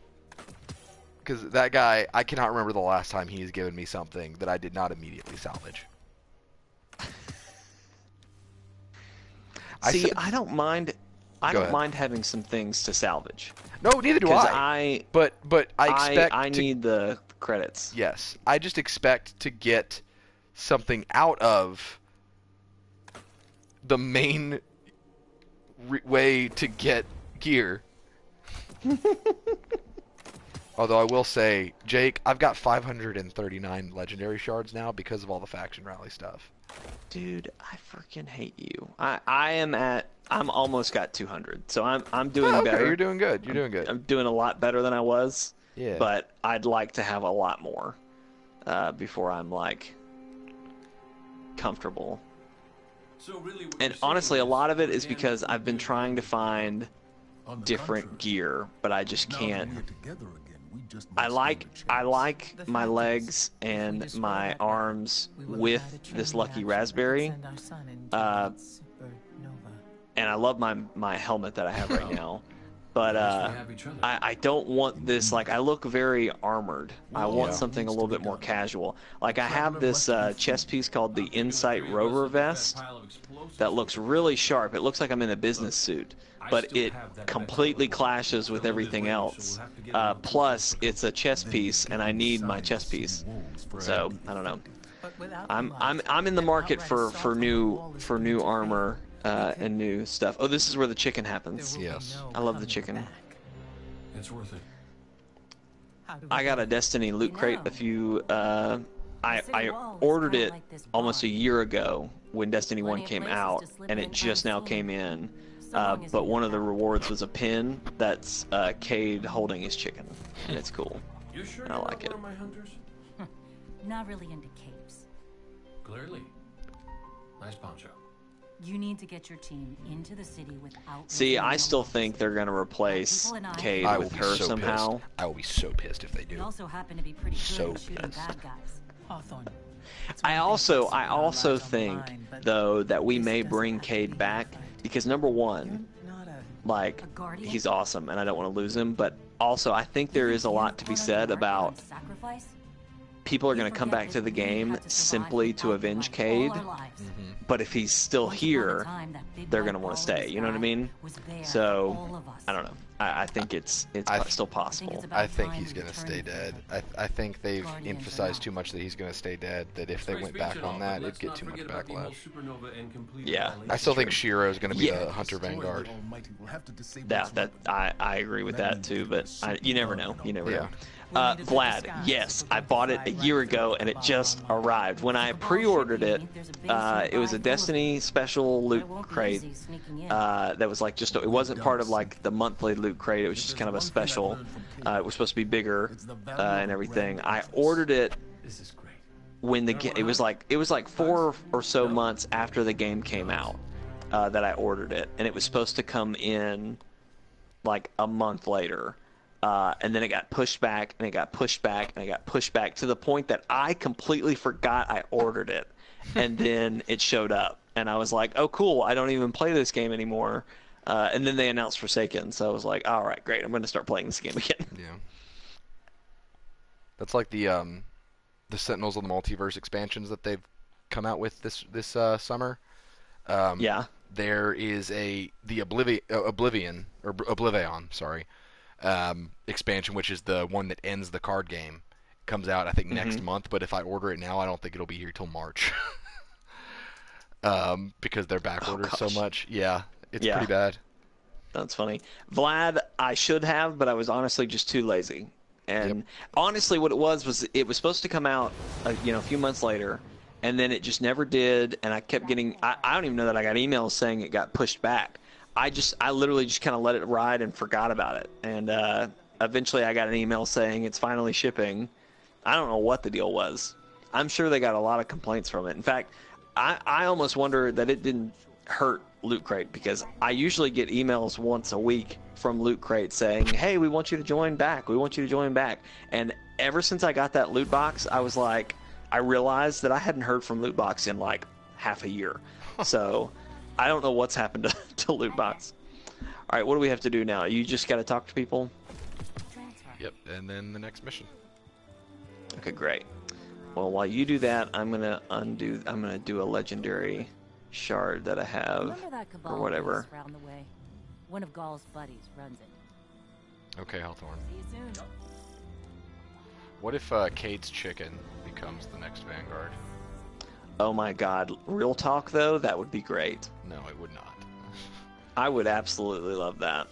because that guy, I cannot remember the last time he's given me something that I did not immediately salvage. I don't mind having some things to salvage. No, neither do I. But I expect I need the credits. Yes, I just expect to get something out of the main way to get gear. Although I will say, Jake, I've got 539 legendary shards now because of all the faction rally stuff. Dude, I freaking hate you. I'm almost got 200, so I'm doing better. You're doing good. I'm doing a lot better than I was. Yeah. But I'd like to have a lot more before I'm like comfortable. So really, and honestly, a lot of it is because I've been trying to find different gear, but I just can't. I like my legs and my arms with this Lucky Raspberry, and I love my helmet that I have right now. But I don't want this, like, I look very armored. I want something a little bit more casual. Like, I have this chest piece called the Insight Rover Vest that looks really sharp. It looks like I'm in a business suit, but it completely clashes with everything else. Plus, it's a chest piece, and I need my chest piece. So, I don't know. I'm in the market for new armor okay. And new stuff. Oh, this is where the chicken happens. Yes. No, I love the chicken. Back. It's worth it. I got a Destiny Loot Crate a few, I ordered it almost a year ago when Destiny 1 came out, and it just now came in. But one of the rewards was a pin that's Cade holding his chicken, and it's cool. You sure? And I like it. Not really into capes. Clearly. Nice poncho. You need to get your team into the city without... See, I still think they're going to replace Cade with her somehow. I will be so pissed if they do. Also happen to be pretty good at shooting bad guys. Hawthorne. I also think, though, that we may bring Cade back because, number one, like, he's awesome and I don't want to lose him, but also I think there is a lot to be said about people are going to come back to the game simply to avenge Cade, but if he's still here, they're going to want to stay. You know what I mean? So, I don't know. I think it's still possible. I think he's going to stay dead. I think they've emphasized too much that he's going to stay dead, that if they went back on that, it'd get too much backlash. Yeah. I still think Shiro's going to be the Hunter Vanguard. Yeah, I agree with that too, but you never know. You never know. Vlad, yes, I bought it a year ago and it just arrived. When I pre-ordered it was a Destiny special loot crate that was like just, it wasn't part of like the monthly loot crate, it was just kind of a special, it was supposed to be bigger and everything. I ordered it when the game, it was like 4 or so months after the game came out that I ordered it, and it was supposed to come in like a month later. And then it got pushed back, and it got pushed back, and it got pushed back to the point that I completely forgot I ordered it. And then it showed up, and I was like, oh, cool, I don't even play this game anymore. And then they announced Forsaken, so I was like, all right, great, I'm going to start playing this game again. Yeah. That's like the Sentinels of the Multiverse expansions that they've come out with this summer. Yeah. There is the Oblivion, sorry. Expansion, which is the one that ends the card game, comes out I think next month. But if I order it now, I don't think it'll be here till March, because they're backordered so much. Yeah, it's pretty bad. That's funny, Vlad. I should have, but I was honestly just too lazy. And honestly, what it was it was supposed to come out, a few months later, and then it just never did. And I kept getting, I don't even know that I got emails saying it got pushed back. I literally just kind of let it ride and forgot about it. And eventually I got an email saying it's finally shipping. I don't know what the deal was. I'm sure they got a lot of complaints from it. In fact, I almost wonder that it didn't hurt Loot Crate, because I usually get emails once a week from Loot Crate saying, hey, we want you to join back. We want you to join back. And ever since I got that loot box, I was like, I realized that I hadn't heard from Loot Box in like half a year. So... I don't know what's happened to Lootbox. Alright, what do we have to do now? You just gotta talk to people? Yep, and then the next mission. Okay, great. Well, while you do that, I'm gonna do a legendary shard that I have, or whatever. One of Gaul's buddies runs it. Okay, Hawthorne. What if Cade's chicken becomes the next Vanguard? Oh my god, real talk though, that would be great. No, it would not. I would absolutely love that.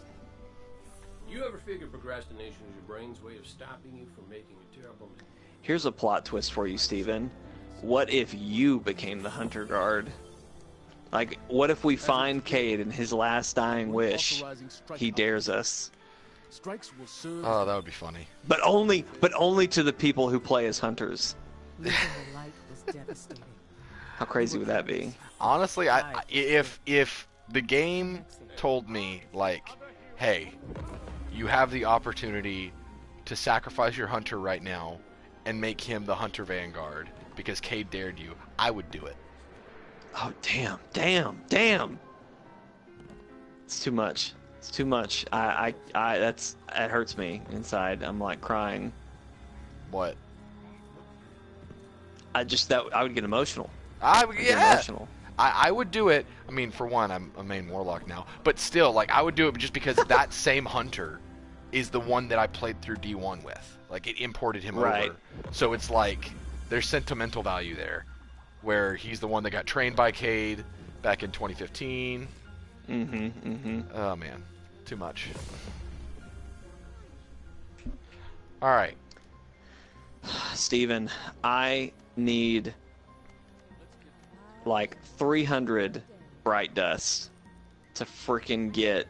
You ever figure procrastination is your brain's way of stopping you from making a terrible mistake? Here's a plot twist for you, Steven. What if you became the Hunter Guard? Like, what if we find Cade in his last dying wish? He dares us. Oh, that would be funny. But only to the people who play as hunters. How crazy would that be? Honestly, if the game told me, like, hey, you have the opportunity to sacrifice your hunter right now and make him the Hunter Vanguard because Cade dared you, I would do it. Oh, damn. It's too much. It's too much. That hurts me inside. I'm like crying. What? I would get emotional. I would do it. I mean, for one, I'm a main warlock now, but still, like, I would do it just because that same hunter is the one that I played through D1 with. Like, it imported him over. So it's like, there's sentimental value there, where he's the one that got trained by Cade, back in 2015. Oh man, too much. All right, Steven, I need like 300 bright dust to freaking get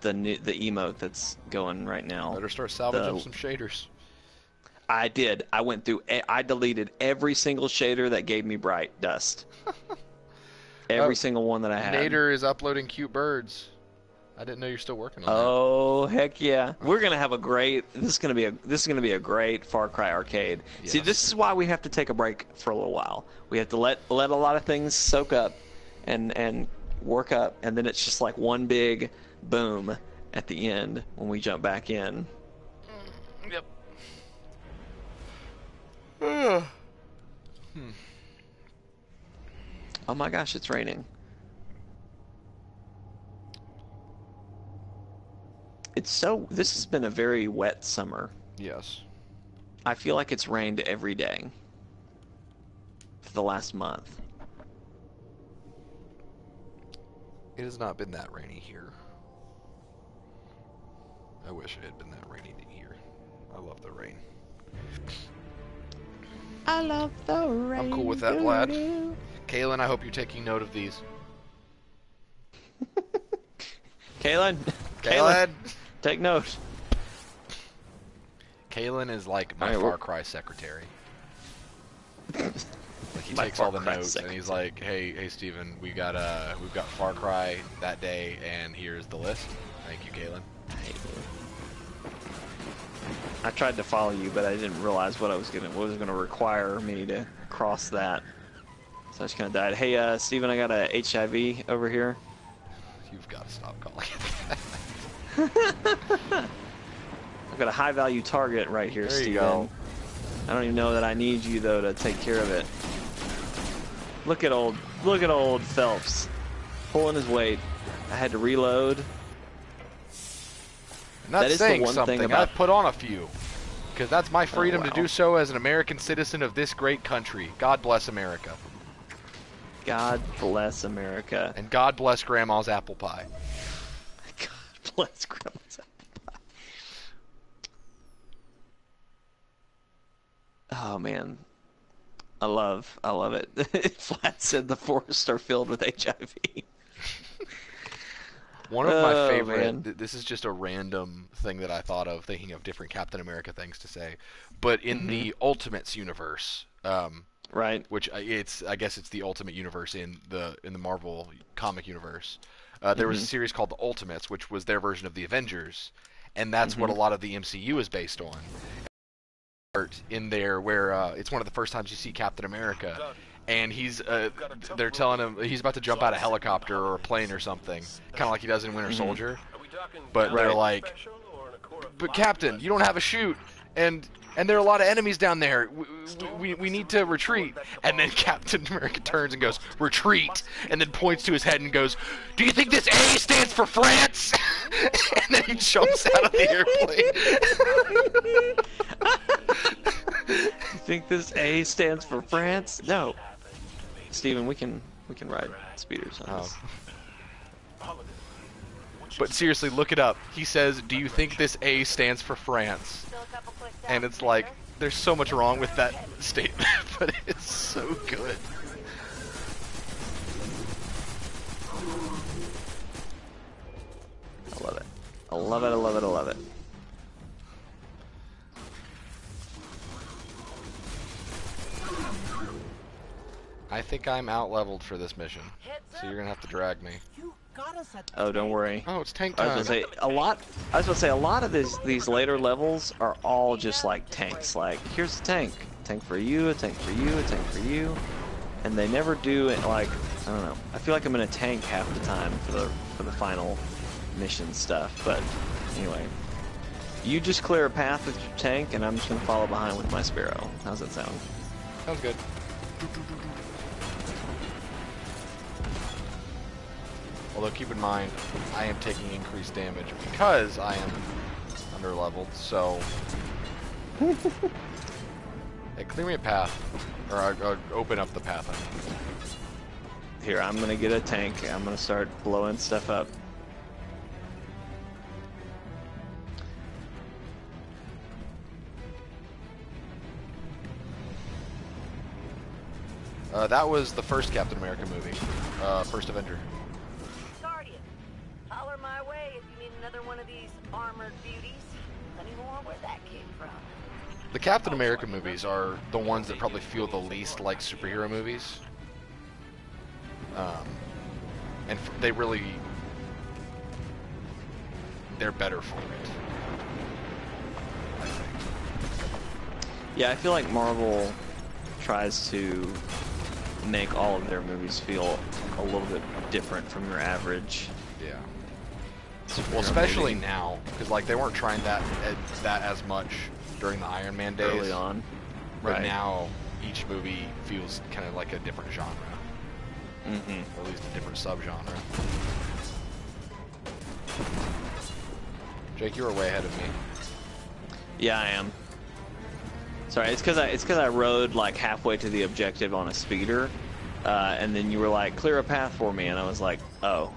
the emote that's going right now. Better start salvaging some shaders. I did. I went through. I deleted every single shader that gave me bright dust. Every single one that I had. Nader is uploading cute birds. I didn't know you're still working on that. Oh heck yeah! We're gonna have a great. This is gonna be a great Far Cry arcade. Yes. See, this is why we have to take a break for a little while. We have to let a lot of things soak up, and work up, and then it's just like one big boom at the end when we jump back in. Yep. Oh my gosh, it's raining. It's so, this has been a very wet summer. Yes. I feel like it's rained every day for the last month. It has not been that rainy here. I wish it had been that rainy here. I love the rain. I love the rain. I'm cool with that, Vlad. Kaylin, I hope you're taking note of these. Kaylin. Take note. Kaylin is like my Far Cry secretary. Like he takes all the notes and he's like, hey Steven, we got we've got Far Cry that day and here's the list. Thank you, Kaylin. I tried to follow you, but I didn't realize what was gonna require me to cross that. So I just kinda died. Hey Steven, I got a HIV over here. You've gotta stop calling it that. I've got a high value target right here, Steven. You go. I don't even know that I need you though to take care of it. Look at old Phelps pulling his weight. I had to reload. I'm not saying something. I've put on a few because that's my freedom to do so as an American citizen of this great country. God bless America. God bless America. And God bless Grandma's apple pie. Let's grab this apple pie. Oh man, I love it. Flat said the forests are filled with HIV. One of my favorite. Man. This is just a random thing that I thought of, thinking of different Captain America things to say. But in the Ultimates universe, right? Which I guess it's the Ultimate universe in the Marvel comic universe. There was a series called The Ultimates, which was their version of the Avengers, and that's what a lot of the MCU is based on. In there, where it's one of the first times you see Captain America, and they're telling him he's about to jump out a helicopter or a plane or something, kind of like he does in Winter Soldier. But they're like, "But Captain, you don't have a chute, and there are a lot of enemies down there. We need to retreat." And then Captain America turns and goes, "Retreat!" And then points to his head and goes, "Do you think this A stands for France?" And then he jumps out of the airplane. You think this A stands for France? No. Steven, we can ride speeders on this. But seriously, look it up. He says, "Do you think this A stands for France?" And it's like, there's so much wrong with that statement, but it's so good. I love it. I love it, I love it, I love it. I think I'm out-leveled for this mission, so you're gonna have to drag me. Oh, don't worry. Oh, it's tank time. I was gonna say a lot of these later levels are all just like tanks. Like, here's a tank. A tank for you, a tank for you, a tank for you. And they never do it like, I don't know. I feel like I'm in a tank half the time for the final mission stuff. But anyway. You just clear a path with your tank and I'm just gonna follow behind with my Sparrow. How's that sound? Sounds good. Although keep in mind, I am taking increased damage because I am underleveled, so... Hey, clear me a path. Or open up the path. Here, I'm gonna get a tank. I'm gonna start blowing stuff up. That was the first Captain America movie, First Avenger. Guardian, holler my way if you need another one of these armored beauties. Plenty more where that came from. The Captain America movies are the ones that probably feel the least like superhero movies. And they really, they're better for it, I think. Yeah, I feel like Marvel tries to make all of their movies feel a little bit different from your average. Yeah. Well, especially movie. Now, because like they weren't trying that as much during the Iron Man days. Early on. But right now, each movie feels kind of like a different genre. Mm-hmm. Or at least a different subgenre. Jake, you were way ahead of me. Yeah, I am. Sorry, it's because I rode like halfway to the objective on a speeder, and then you were like, clear a path for me, and I was like, oh,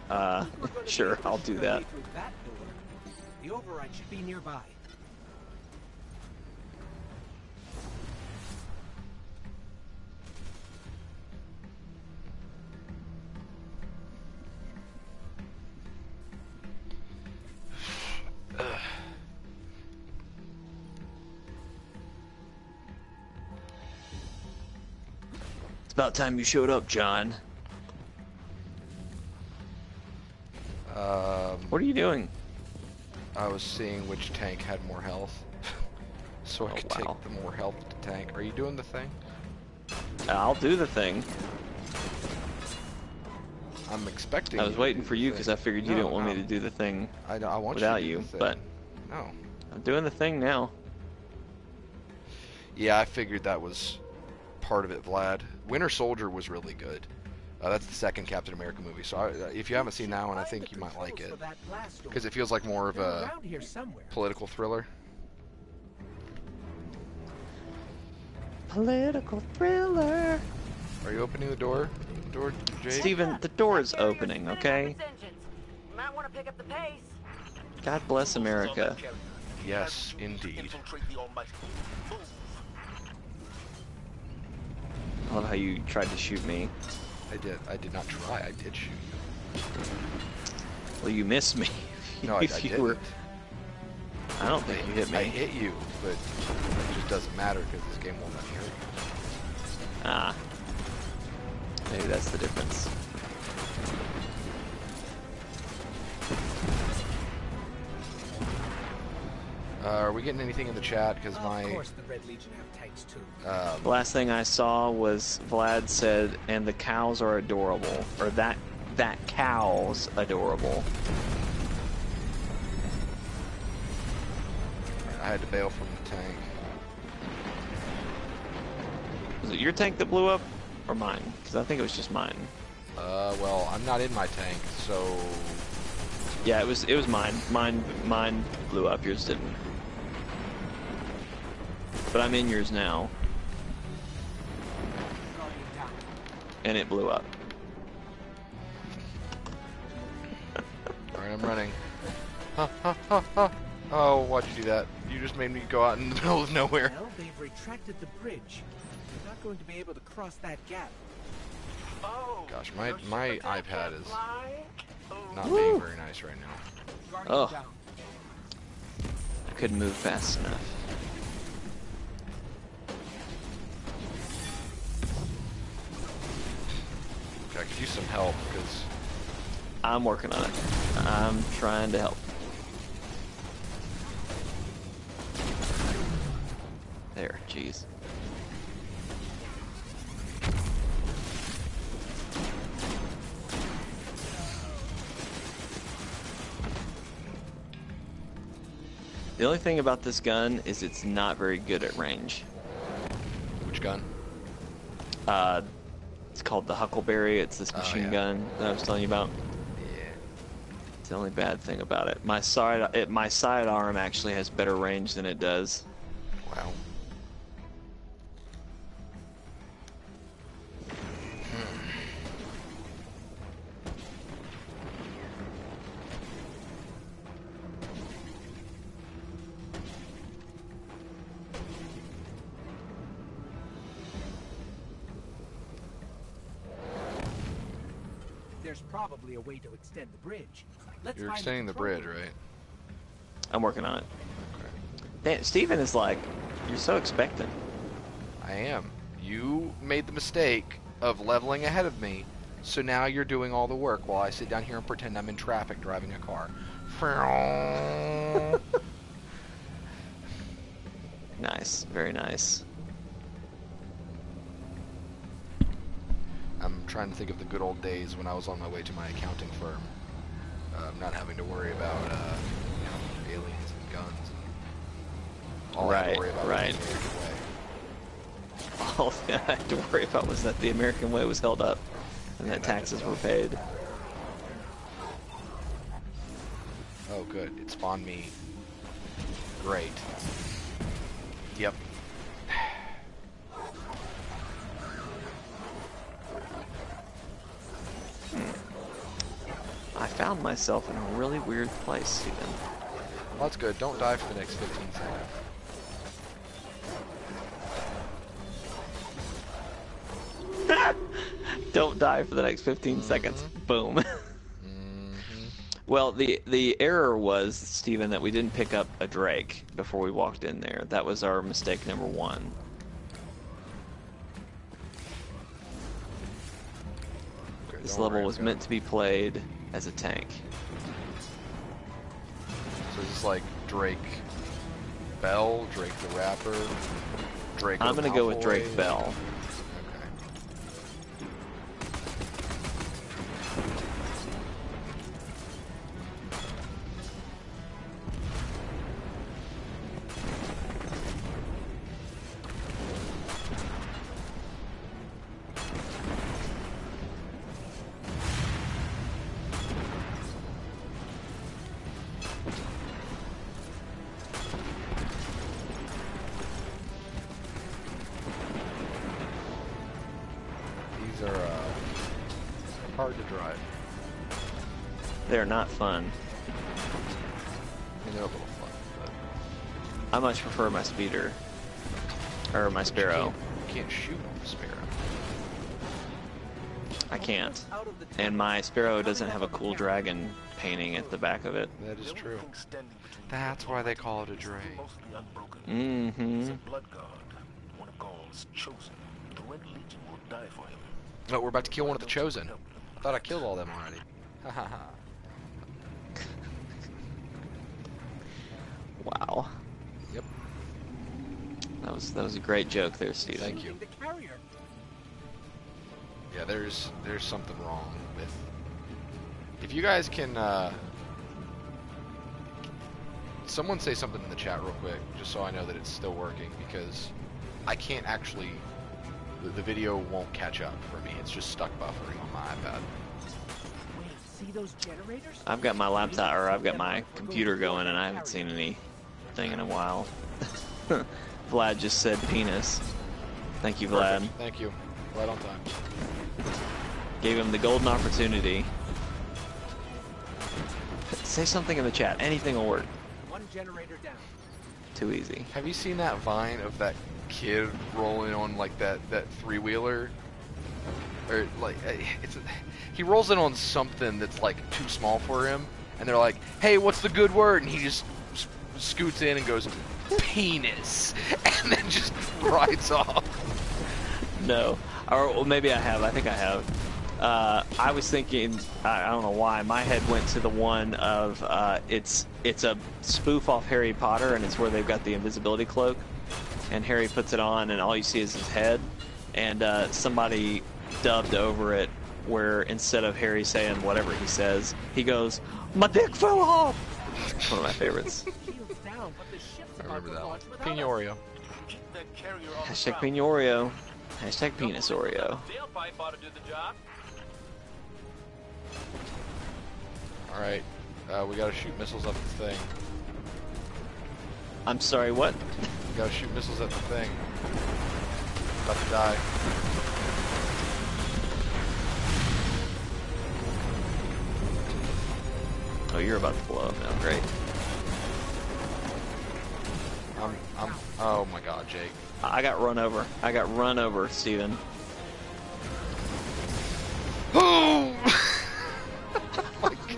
sure, I'll do that. The override should be nearby. It's about time you showed up, John. What are you doing? I was seeing which tank had more health. So I could take the more health tank. Are you doing the thing? I'll do the thing. I'm expecting. I was waiting for you because I figured you didn't want me to do the thing. I know. I want without you, but no, I'm doing the thing now. Yeah, I figured that was part of it, Vlad. Winter Soldier was really good. That's the second Captain America movie. So if you haven't seen that one, I think you might like it because it feels like more of a political thriller. Political thriller. Are you opening the door? Door, Jake? Steven, the door is opening, okay? Might want to pick up the pace. God bless America. Yes, indeed. I love how you tried to shoot me. I did. I did not try. I did shoot you. Well, you missed me. No, I didn't. I don't think you hit me. I hit you, but it just doesn't matter because this game won't let me hurt you. Ah. Maybe that's the difference. Are we getting anything in the chat? Because my of course the Red Legion have tanks too. The last thing I saw was Vlad said, "And the cows are adorable," or that cow's adorable. I had to bail from the tank. Was it your tank that blew up, or mine? Because I think it was just mine. Well, I'm not in my tank, so. Yeah, it was mine. Mine blew up. Yours didn't. But I'm in yours now. And it blew up. Alright, I'm running. Ha ha ha ha! Oh, why'd you do that? You just made me go out in the middle of nowhere. Well, they've retracted the bridge. You're not going to be able to cross that gap. Oh, gosh, my iPad is not being very nice right now. Oh. I couldn't move fast enough. I could use some help because I'm working on it. I'm trying to help. There, jeez. The only thing about this gun is it's not very good at range. Which gun? It's called the Huckleberry. It's this machine gun that I was telling you about. Yeah. It's the only bad thing about it. My sidearm actually has better range than it does. Wow. there's probably a way to extend the bridge. You're extending the bridge, right? I'm working on it. Okay. Damn, Steven is like, you're so expectant. I am. You made the mistake of leveling ahead of me, so now you're doing all the work while I sit down here and pretend I'm in traffic driving a car. Nice. Very nice. I'm trying to think of the good old days when I was on my way to my accounting firm. Not having to worry about you know, aliens and guns. And all I had to worry about was the American way. All I had to worry about was that the American way was held up and that taxes were paid. Oh, good. It spawned me. Great. Yep. I found myself in a really weird place, Steven. Well, that's good. Don't die for the next 15 seconds. Don't die for the next 15 seconds. Boom. Well, the error was, Steven, that we didn't pick up a Drake before we walked in there. That was our mistake number one. Okay, this level was meant to be played as a tank. So it's like Drake Bell, Drake the Rapper, Drake. I'm gonna go with Drake Bell. Not fun. They're a little fun, but... I much prefer my speeder or my Sparrow. You can't shoot on the Sparrow. I can't, and my Sparrow doesn't have a cool dragon painting at the back of it. That is true. That's why they call it a Drake. Mm-hmm. Oh, we're about to kill one of the Chosen. Thought I killed all them already. Ha ha ha. Wow. Yep. That was a great joke there, Steve. Thank you. Yeah, there's something wrong with. If you guys can, someone say something in the chat real quick, just so I know that it's still working, because I can't actually. The video won't catch up for me. It's just stuck buffering on my iPad. Those generators? I've got my laptop, or I've got my computer going, and I haven't seen anything in a while. Vlad just said penis. Thank you, Vlad. Perfect. Thank you. Right on time. Gave him the golden opportunity. Say something in the chat. Anything will work. One generator down. Too easy. Have you seen that vine of that kid rolling on like that three-wheeler? Or like, he rolls in on something that's like too small for him, and they're like, "Hey, what's the good word?" And he just scoots in and goes, "Penis," and then just rides off. No, or well, maybe I have. I think I have. I was thinking, I don't know why, my head went to the one of it's a spoof off Harry Potter, and it's where they've got the invisibility cloak, and Harry puts it on, and all you see is his head, and somebody dubbed over it where instead of Harry saying whatever he says, he goes, "My dick fell off!" One of my favorites. I remember that one. Pinorio. Hashtag Pinorio. Hashtag Penis Oreo. Alright, we gotta shoot missiles at the thing. I'm sorry, what? We gotta shoot missiles at the thing. About to die. Oh, you're about to blow up now. Great. Oh my God, Jake. I got run over. I got run over, Steven. Oh!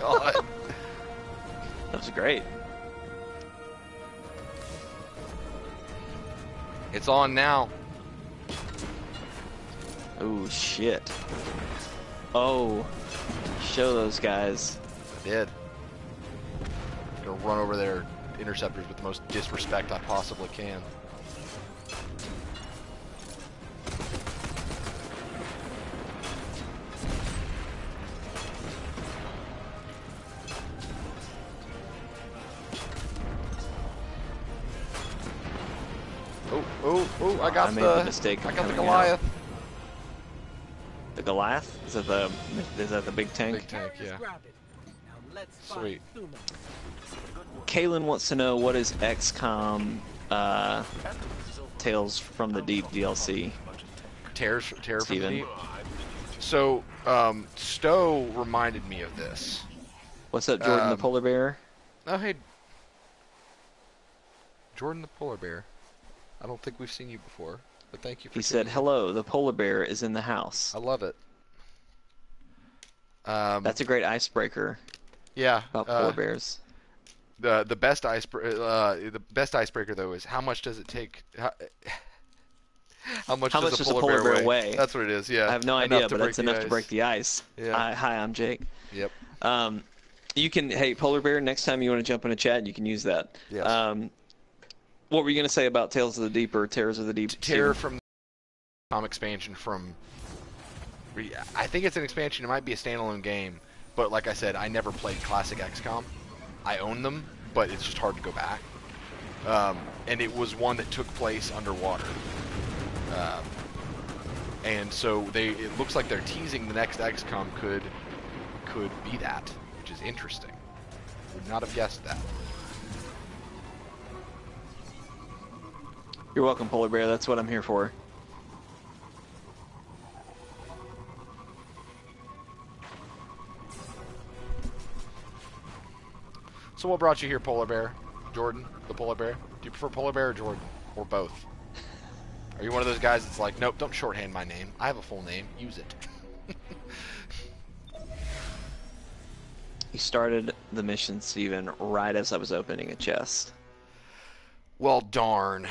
god. That was great. It's on now. Oh shit. Oh. Show those guys. I did. I'm gonna run over their interceptors with the most disrespect I possibly can. Oh, I got the Goliath. Out. The Goliath? Is that the big tank? Big tank, yeah. Sweet. Kalen wants to know, what is XCOM Tales from the Deep DLC? Terror from the Deep? So, Stowe reminded me of this. What's up, Jordan the Polar Bear? Oh, hey. Jordan the Polar Bear. I don't think we've seen you before, but thank you for He said, hello, the polar bear is in the house. I love it. That's a great icebreaker. Yeah. About polar bears. The best icebreaker, though, is how much does it take? How much does a polar bear weigh? That's what it is, yeah. I have no idea, but that's enough to break the ice. Yeah. Hi, I'm Jake. Yep. You can, hey, polar bear, next time you want to jump in a chat, you can use that. Yes. What were you going to say about Tales of the Deep or Terrors of the Deep? Terror from the XCOM expansion from... I think it's an expansion. It might be a standalone game. But like I said, I never played classic XCOM. I own them, but it's just hard to go back. And it was one that took place underwater. And so it looks like they're teasing the next XCOM could be that, which is interesting. Would not have guessed that. You're welcome, Polar Bear. That's what I'm here for. So what brought you here, Polar Bear? Jordan, the Polar Bear? Do you prefer Polar Bear or Jordan? Or both? Are you one of those guys that's like, nope, don't shorthand my name. I have a full name. Use it. You started the mission, Steven, right as I was opening a chest. Well, darn.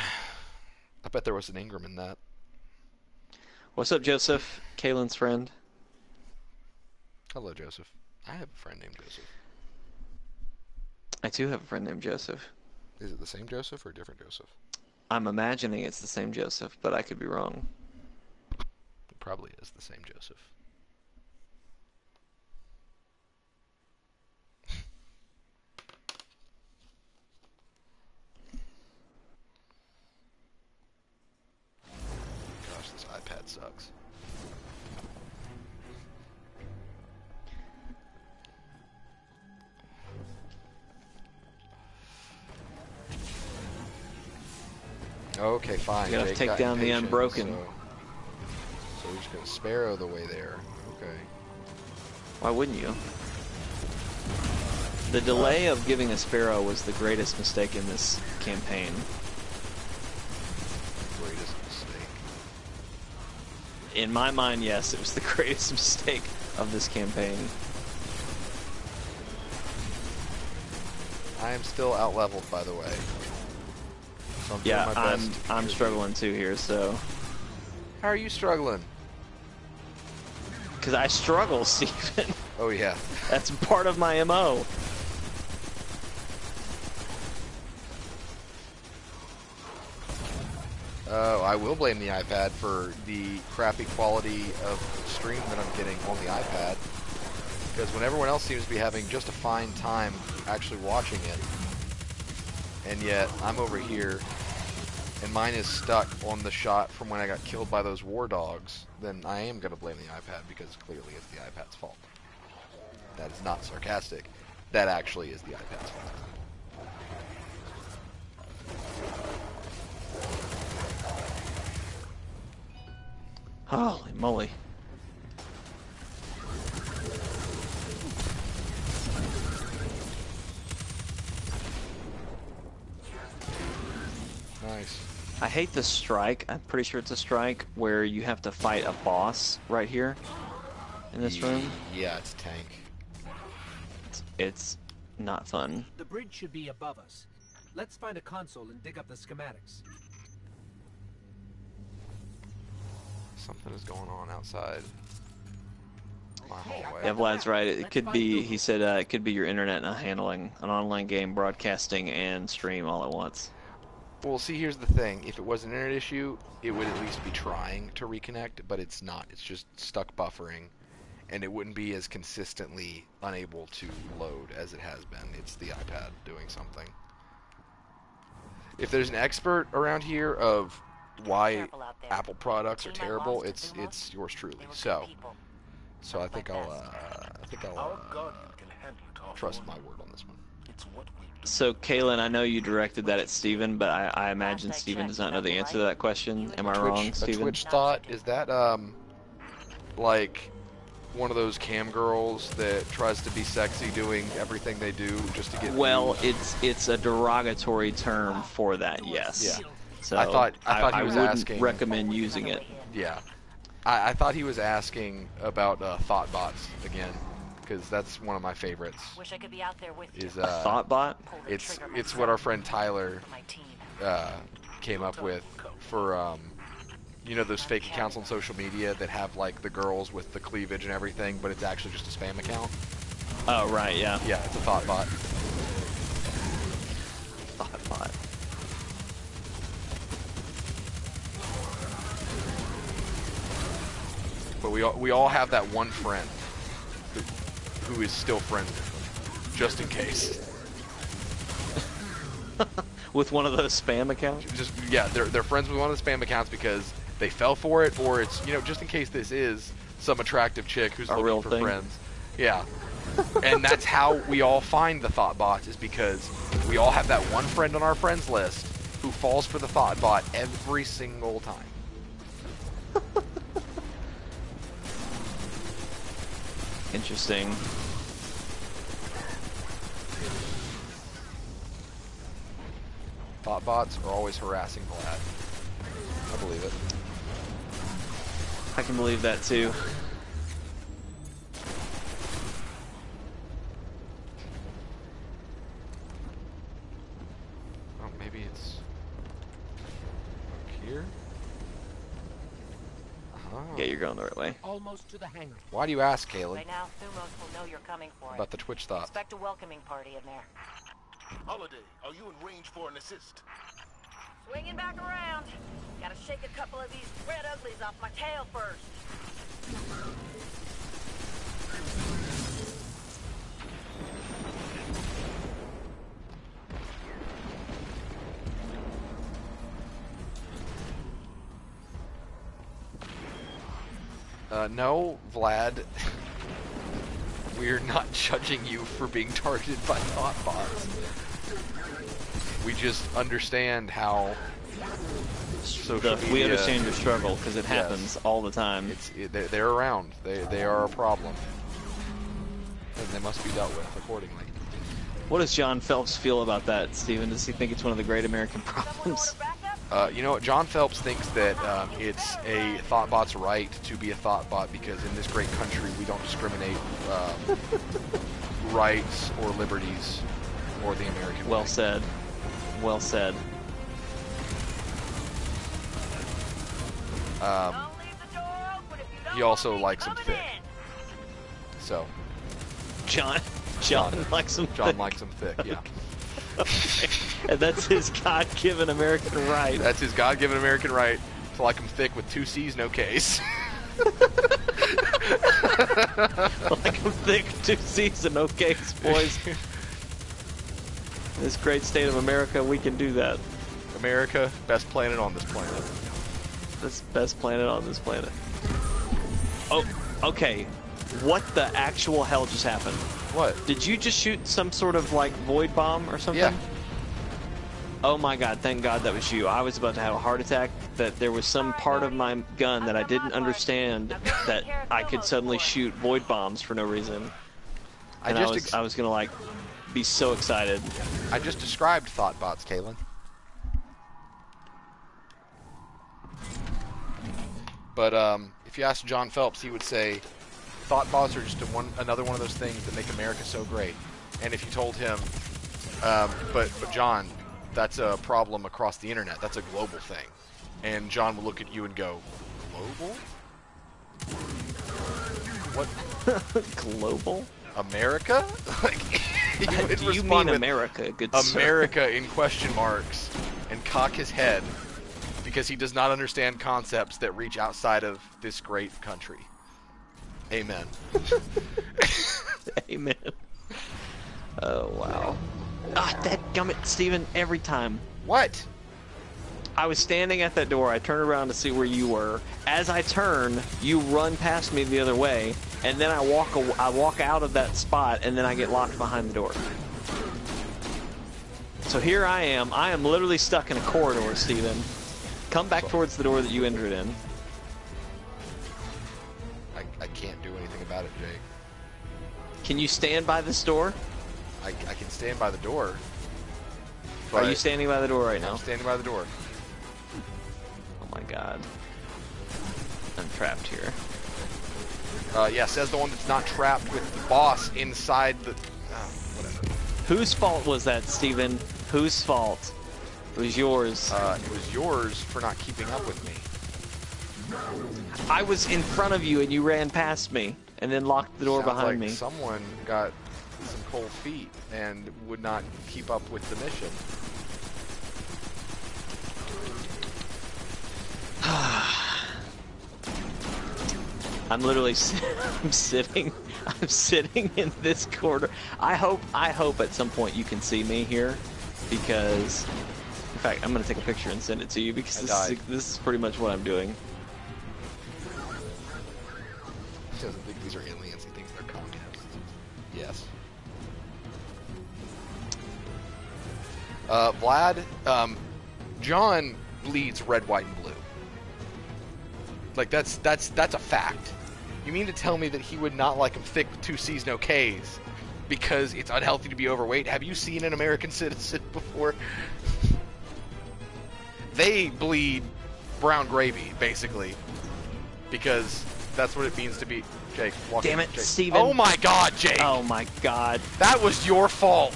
I bet there was an Ingram in that. What's up, Joseph? Kalen's friend. Hello, Joseph. I have a friend named Joseph. I too have a friend named Joseph. Is it the same Joseph or a different Joseph? I'm imagining it's the same Joseph, but I could be wrong. It probably is the same Joseph. Sucks. Okay, fine. You gotta Jake take down the unbroken. So we're just gonna sparrow the way there. Okay. Why wouldn't you? The delay of giving a sparrow was the greatest mistake in this campaign. In my mind, yes, it was the greatest mistake of this campaign. I am still outleveled, by the way. So I'm doing my best. I'm struggling too here, so... How are you struggling? Because I struggle, Steven. Oh, yeah. That's part of my MO. Oh, I will blame the iPad for the crappy quality of stream that I'm getting on the iPad. Because when everyone else seems to be having just a fine time actually watching it, and yet I'm over here, and mine is stuck on the shot from when I got killed by those war dogs, then I am going to blame the iPad because clearly it's the iPad's fault. That is not sarcastic. That actually is the iPad's fault. Holy moly. Nice. I hate the strike. I'm pretty sure it's a strike where you have to fight a boss right here in this room. Yeah, it's a tank. It's It's not fun. The bridge should be above us. Let's find a console and dig up the schematics. Something is going on outside. Yeah, Vlad's right. It could be, he said, it could be your internet not handling an online game, broadcasting, and stream all at once. Well, see, here's the thing. If it was an internet issue, it would at least be trying to reconnect, but it's not. It's just stuck buffering, and it wouldn't be as consistently unable to load as it has been. It's the iPad doing something. If there's an expert around here of why Apple products are terrible, it's yours truly. So I think I'll trust my word on this one. So Kaylin, I know you directed that at Steven, but I imagine Steven does not know the answer to that question. Am I wrong, Steven? A Twitch thought, is that like one of those cam girls that tries to be sexy doing everything they do just to get? Well, it's a derogatory term for that, yes. Yeah. So I thought he was asking. I wouldn't recommend using it. Yeah. I thought he was asking about thought bots again, because that's one of my favorites. Wish I could be out there with you. Is a thought bot? It's what our friend Tyler came up with for you know, those fake accounts on social media that have like the girls with the cleavage and everything, but it's actually just a spam account. Oh right, yeah. Yeah, it's a thought bot. Thought bot. But we all have that one friend who is still friends with them, just in case. With one of those spam accounts? Just, yeah, they're friends with one of the spam accounts because they fell for it, or it's, you know, just in case this is some attractive chick who's looking for friends. Yeah. And that's how we all find the thought bots, is because we all have that one friend on our friends list who falls for the thought bot every single time. Interesting. Thought bots are always harassing Vlad. I believe it. I can believe that too. Oh, maybe it's up here? Yeah, you're going the right way. Almost to the hangar. Why do you ask, Caleb? By now, Thumos will know you're coming for him. About the Twitch thought. Expect a welcoming party in there. Holiday, are you in range for an assist? Swinging back around. Gotta shake a couple of these red uglies off my tail first. No, Vlad, we're not judging you for being targeted by thought bots. We just understand how social media... We understand your struggle, because it happens all the time. They're around. They are a problem. And they must be dealt with accordingly. What does John Phelps feel about that, Steven? Does he think it's one of the great American problems? You know what, John Phelps thinks that it's a thought bot's right to be a thought bot because in this great country we don't discriminate rights or liberties or the American way. Well said. Well said. He also likes him thick. So. John likes him thick. John likes him thick, yeah. Okay. And that's his God-given American right. That's his God-given American right to like him thick with two C's, no K's. Like him thick, two C's, and no K's, boys. This great state of America, we can do that. America, best planet on this planet. This best planet on this planet. Oh, okay. What the actual hell just happened? What? Did you just shoot some sort of, like, void bomb or something? Yeah. Oh my god, thank god that was you. I was about to have a heart attack that there was some part of my gun that I didn't understand that I could suddenly shoot void bombs for no reason. And I was gonna, like, be so excited. I just described thought bots, Kaylin. But, if you asked John Phelps, he would say... Thought bots are just another one of those things that make America so great. and if you told him, but John, that's a problem across the internet. That's a global thing. And John would look at you and go, global? What? Global? America? Like, do you mean America, good sir? America in question marks, and cock his head because he does not understand concepts that reach outside of this great country. Amen. Amen. Oh, wow. Ah, dadgummit, Steven, every time. What? I was standing at that door. I turned around to see where you were. As I turn, you run past me the other way, and then I walk out of that spot, and then I get locked behind the door. So here I am. I am literally stuck in a corridor, Steven. Come back towards the door that you entered in. I can't do anything about it, Jake. Can you stand by this door? I can stand by the door. Are you standing by the door right now? I'm standing by the door. Oh my god. I'm trapped here. Yeah, says the one that's not trapped with the boss inside the... Oh, whatever. Whose fault was that, Steven? Whose fault? It was yours. It was yours for not keeping up with me. I was in front of you and you ran past me and then locked the door behind me. Someone got some cold feet and would not keep up with the mission. I'm literally I'm sitting in this corner. I hope at some point you can see me here, because in fact I'm going to take a picture and send it to you, because this is pretty much what I'm doing. He doesn't think these are aliens, he thinks they're communists. Yes. Vlad, John bleeds red, white, and blue. Like, that's a fact. You mean to tell me that he would not like him thick with 2 C's, no K's, because it's unhealthy to be overweight? Have you seen an American citizen before? They bleed brown gravy, basically, because... that's what it means to be Jake. Damn it, Jake. Steven. Oh my god, Jake. Oh my god. That was your fault.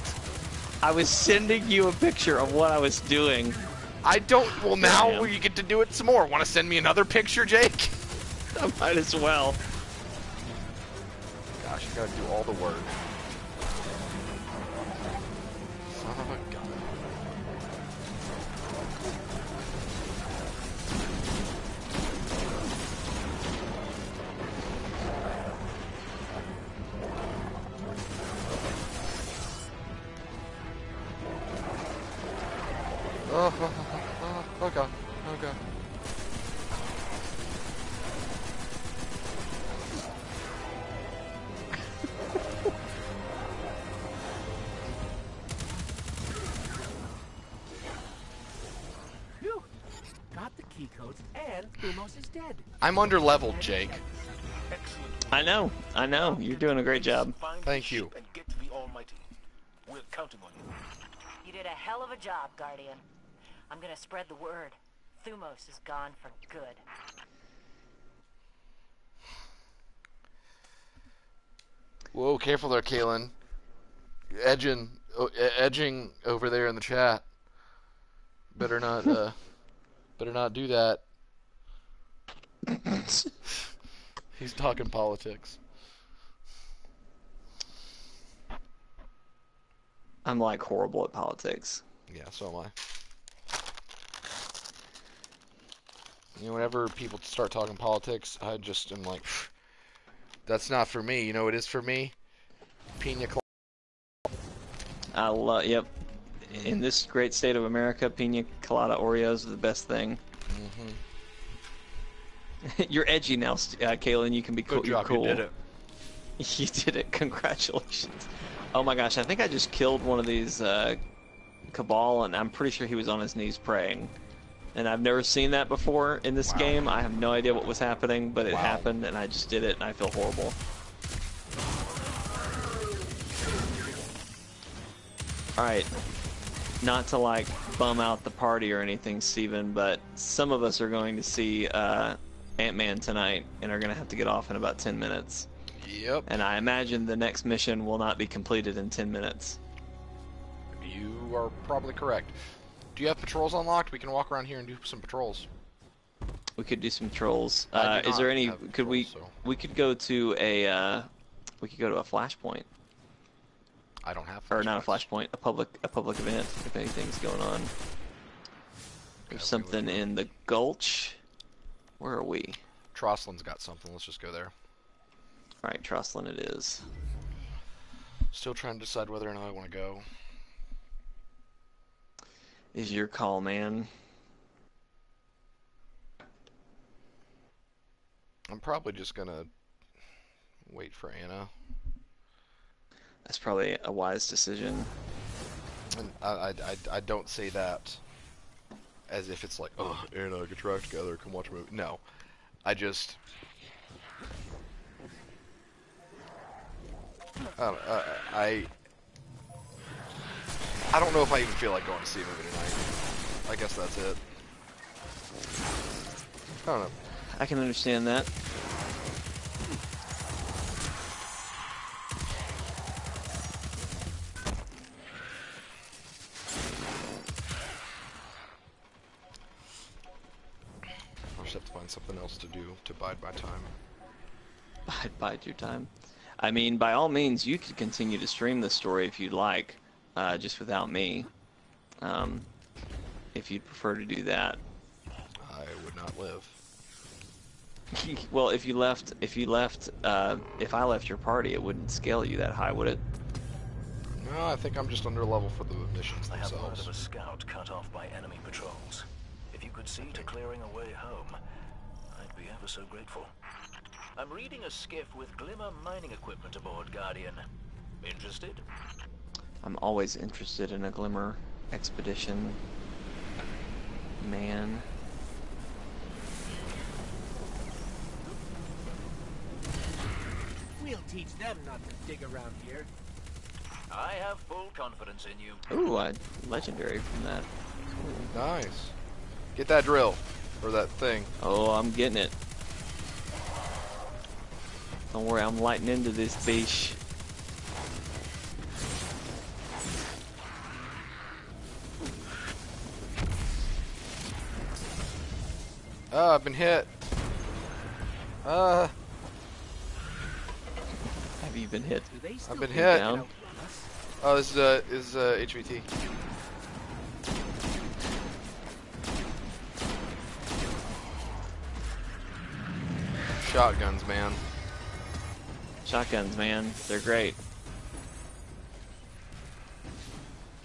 I was sending you a picture of what I was doing. I don't... Well, now you get to do it some more. Want to send me another picture, Jake? I might as well. Gosh, you gotta do all the work. Son of a gun. Oh, oh, oh, oh, oh god, oh god. You got the key codes and Lumos is dead. I'm under leveled, Jake. Excellent. I know. You're doing a great job. Thank you. And get to the Almighty. We're counting on you. You did a hell of a job, Guardian. I'm gonna spread the word. Thumos is gone for good. Whoa, careful there, Kalen. Edging over there in the chat. Better not, better not do that. He's talking politics. I'm like horrible at politics. Yeah, so am I. You know, whenever people start talking politics, I just am like, that's not for me. You know, it is for me. Pina colada. I love. Yep. In this great state of America, pina colada Oreos are the best thing. Mm-hmm. You're edgy now, Kaylin. You can be cool. Good job, you did it. You did it. Congratulations. Oh my gosh! I think I just killed one of these Cabal, and I'm pretty sure he was on his knees praying. And I've never seen that before in this game. I have no idea what was happening, but it happened, and I just did it, and I feel horrible. Alright, not to, like, bum out the party or anything, Steven, but some of us are going to see Ant-Man tonight, and are going to have to get off in about 10 minutes. Yep. And I imagine the next mission will not be completed in 10 minutes. You are probably correct. Do you have patrols unlocked? We can walk around here and do some patrols. We could do some patrols. Is there any? Could patrols, we could go to a we could go to a flashpoint. I don't have. Or not a flashpoint. A public event. If anything's going on. There's something in the Gulch. Where are we? Troslin's got something. Let's just go there. All right, Troslin it is. Still trying to decide whether or not I want to go. Is your call, man. I'm probably just gonna wait for Anna. That's probably a wise decision. And I don't say that as if it's like, oh, Anna, get your act together, come watch a movie. No, I don't know if I even feel like going to see a movie tonight. I guess that's it. I don't know. I can understand that. I'll just have to find something else to do to bide my time. Bide your time? I mean, by all means, you could continue to stream this story if you'd like. Just without me, if you'd prefer to do that. I would not live. Well, if I left your party, it wouldn't scale you that high, would it? No, I think I'm just under level for the missions themselves. I have heard of a scout cut off by enemy patrols. If you could see to clearing a way home, I'd be ever so grateful. I'm reading a skiff with glimmer mining equipment aboard, Guardian. Interested? I'm always interested in a Glimmer expedition, man. We'll teach them not to dig around here. I have full confidence in you. Ooh, a legendary from that. Ooh. Nice. Get that drill, or that thing. Oh, I'm getting it. Don't worry, I'm lighting into this bitch. Oh, I've been hit. Have you been hit? I've been hit. Down? Oh, this is HVT. Shotguns, man. Shotguns, man. They're great.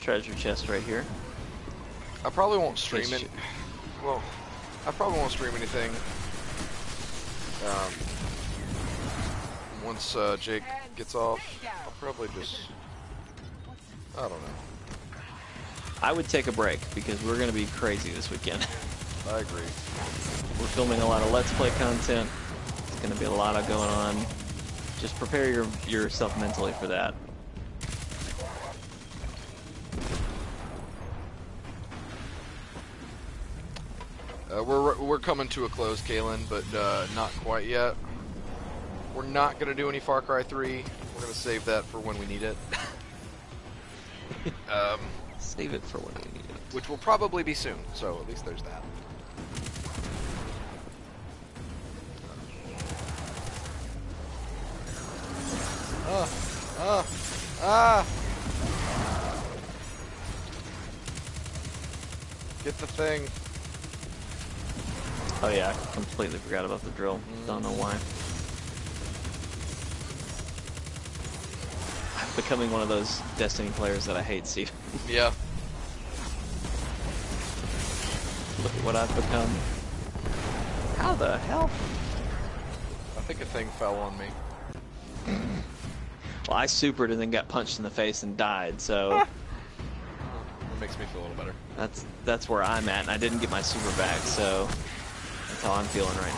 Treasure chest right here. I probably won't stream it. Well. I probably won't stream anything once Jake gets off. I'll probably just, I don't know. I would take a break because we're going to be crazy this weekend. I agree. We're filming a lot of Let's Play content. It's going to be a lot of going on. Just prepare yourself mentally for that. We're coming to a close, Kalen, but not quite yet. We're not gonna do any Far Cry 3. We're gonna save that for when we need it. Save it for when we need it. Which will probably be soon. So at least there's that. Get the thing. Oh yeah, I completely forgot about the drill. Don't know why. I'm becoming one of those Destiny players that I hate, Steve. Yeah. Look at what I've become. How the hell? I think a thing fell on me. Well, I supered and then got punched in the face and died, so... That makes me feel a little better. That's where I'm at, and I didn't get my super back, so... That's how I'm feeling right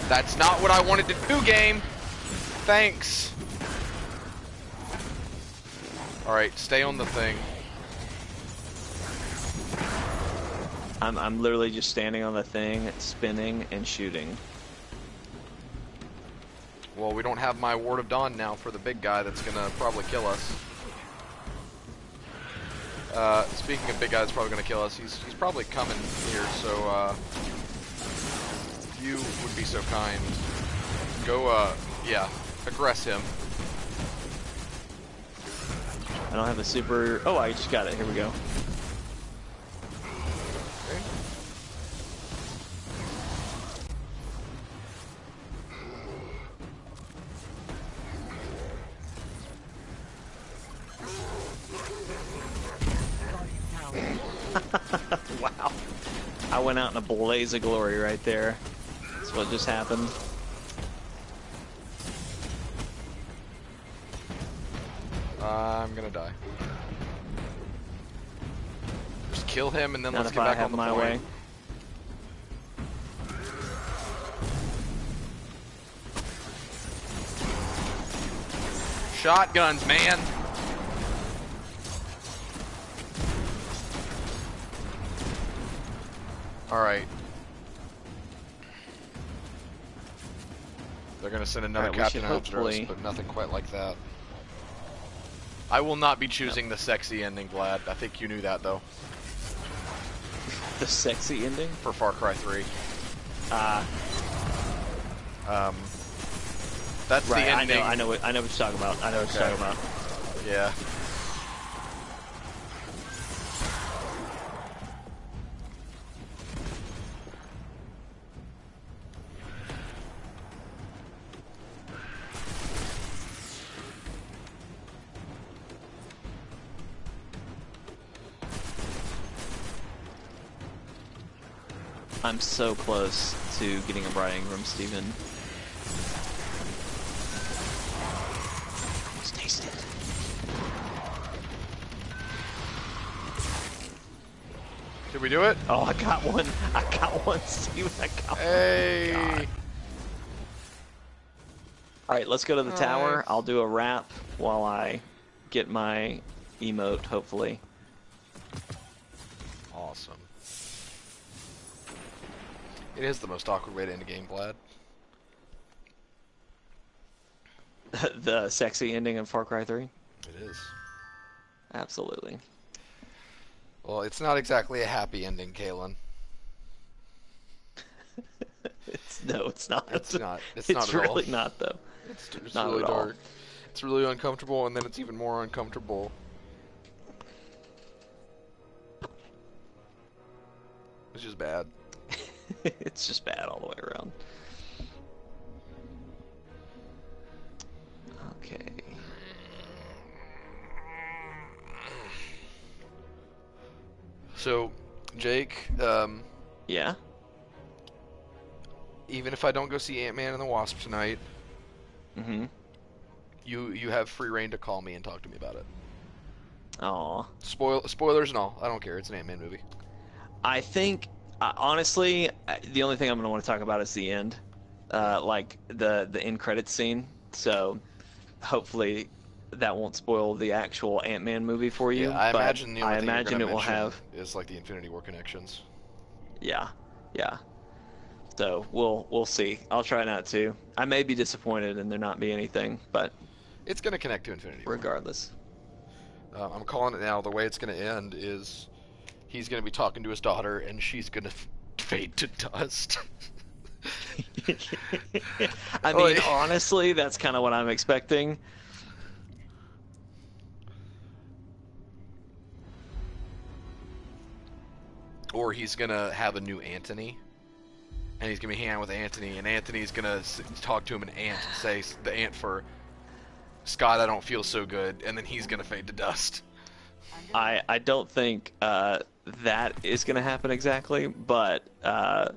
now. That's not what I wanted to do, game! Thanks! Alright, stay on the thing. I'm literally just standing on the thing, spinning, and shooting. Well, we don't have my Ward of Dawn now for the big guy that's gonna probably kill us. Speaking of big guy that's probably gonna kill us, he's probably coming here, so if you would be so kind, go yeah, aggress him. I don't have a super. Oh, I just got it. Here we go. Wow, I went out in a blaze of glory right there. That's what just happened. I'm gonna die. Just kill him and then let's get back on the point. Shotguns, man. Alright. They're gonna send another captain after us, but nothing quite like that. I will not be choosing the sexy ending, Vlad. I think you knew that, though. The sexy ending? For Far Cry 3. That's right, the ending. I know what you're talking about. I know what you're talking about. Yeah. I'm so close to getting a writing room, Steven. Let's taste it. Did we do it? Oh, I got one. I got one, Steven. I got one. Hey. Alright, let's go to the tower. I'll do a wrap while I get my emote, hopefully. Awesome. It is the most awkward way to end a game, Vlad. The sexy ending of Far Cry 3? It is. Absolutely. Well, it's not exactly a happy ending, Kalen. No, it's not. It's not really not, though. It's not really dark. It's really uncomfortable, and then it's even more uncomfortable. It's just bad. It's just bad all the way around. Okay. So, Jake, yeah? Even if I don't go see Ant-Man and the Wasp tonight, you have free reign to call me and talk to me about it. Aww. Spoilers and all. I don't care. It's an Ant-Man movie. I think... honestly, the only thing I'm gonna want to talk about is the end, like the end credits scene. So, hopefully, that won't spoil the actual Ant-Man movie for you. Yeah, I imagine it will have is like the Infinity War connections. Yeah, yeah. So we'll see. I'll try not to. I may be disappointed and there not be anything, but it's gonna connect to Infinity War. Regardless, I'm calling it now. The way it's gonna end is. He's going to be talking to his daughter, and she's going to fade to dust. I mean, honestly, that's kind of what I'm expecting. Or he's going to have a new Anthony, and he's going to be hanging out with Anthony, and Anthony's going to talk to him in ant and say the ant for, Scott, I don't feel so good, and then he's going to fade to dust. I don't think... that is going to happen exactly, but I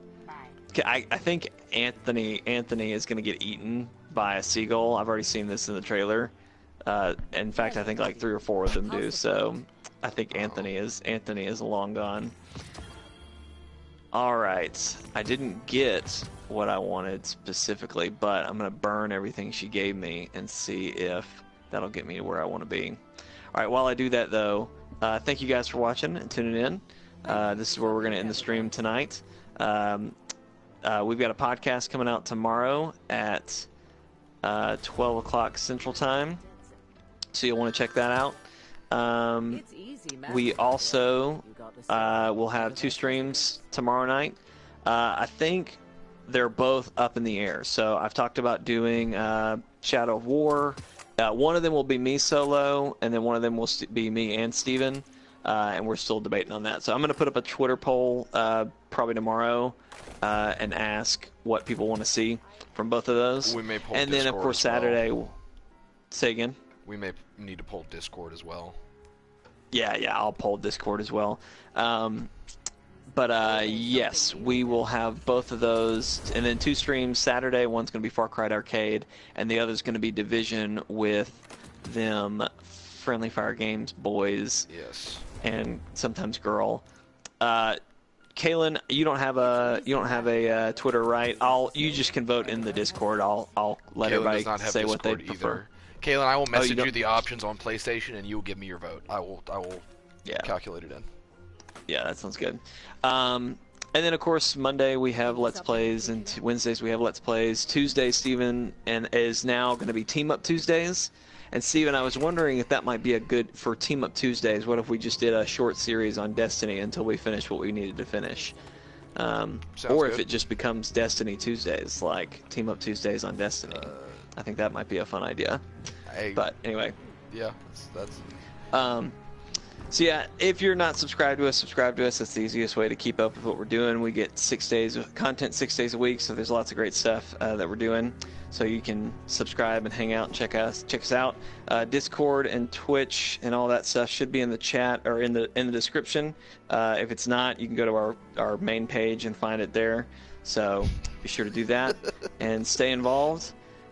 think Anthony is going to get eaten by a seagull. I've already seen this in the trailer. In fact, I think like 3 or 4 of them do. So I think Anthony is long gone. All right, I didn't get what I wanted specifically, but I'm going to burn everything she gave me and see if that'll get me to where I want to be. All right, while I do that though. Thank you guys for watching and tuning in. This is where we're going to end the stream tonight. We've got a podcast coming out tomorrow at 12 o'clock Central Time. So you'll want to check that out. We also will have two streams tomorrow night. I think they're both up in the air. So I've talked about doing Shadow of War. One of them will be me solo, and then one of them will be me and Steven. And we're still debating on that. So I'm going to put up a Twitter poll probably tomorrow and ask what people want to see from both of those. We may poll and Discord then, of course, Saturday. Well. Say again? We may need to poll Discord as well. Yeah, I'll poll Discord as well. But yes, we will have both of those, and then two streams Saturday. One's going to be Far Cry Arcade, and the other's going to be Division with them, Friendly Fire Games boys. Yes. And sometimes girl. Kaylin, you don't have a Twitter, right? You just can vote in the Discord. I'll let everybody say what they prefer. Kaylin, I will message you the options on PlayStation, and you will give me your vote. I will calculate it in. Yeah, that sounds good. And then, of course, Monday we have Let's Plays, and Wednesdays we have Let's Plays. Tuesday, Steven is now going to be Team Up Tuesdays. And, Steven, I was wondering if that might be a good for Team Up Tuesdays. What if we just did a short series on Destiny until we finish what we needed to finish? Or if it just becomes Destiny Tuesdays, like Team Up Tuesdays on Destiny. I think that might be a fun idea. But anyway. Yeah, so yeah, if you're not subscribed to us, subscribe to us. That's the easiest way to keep up with what we're doing. We get 6 days of content, 6 days a week, so there's lots of great stuff that we're doing. So you can subscribe and hang out and check us out. Discord and Twitch and all that stuff should be in the chat or in the description. If it's not, you can go to our main page and find it there. So be sure to do that and stay involved.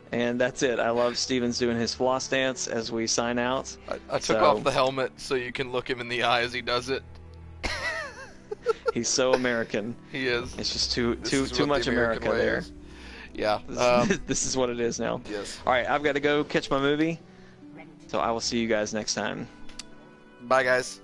And that's it. I love Steven's doing his floss dance as we sign out. I took off the helmet so you can look him in the eye as he does it. He's so American. He is. It's just too much America there. Yeah. This is what it is now. Yes. All right, I've got to go catch my movie. So I will see you guys next time. Bye, guys.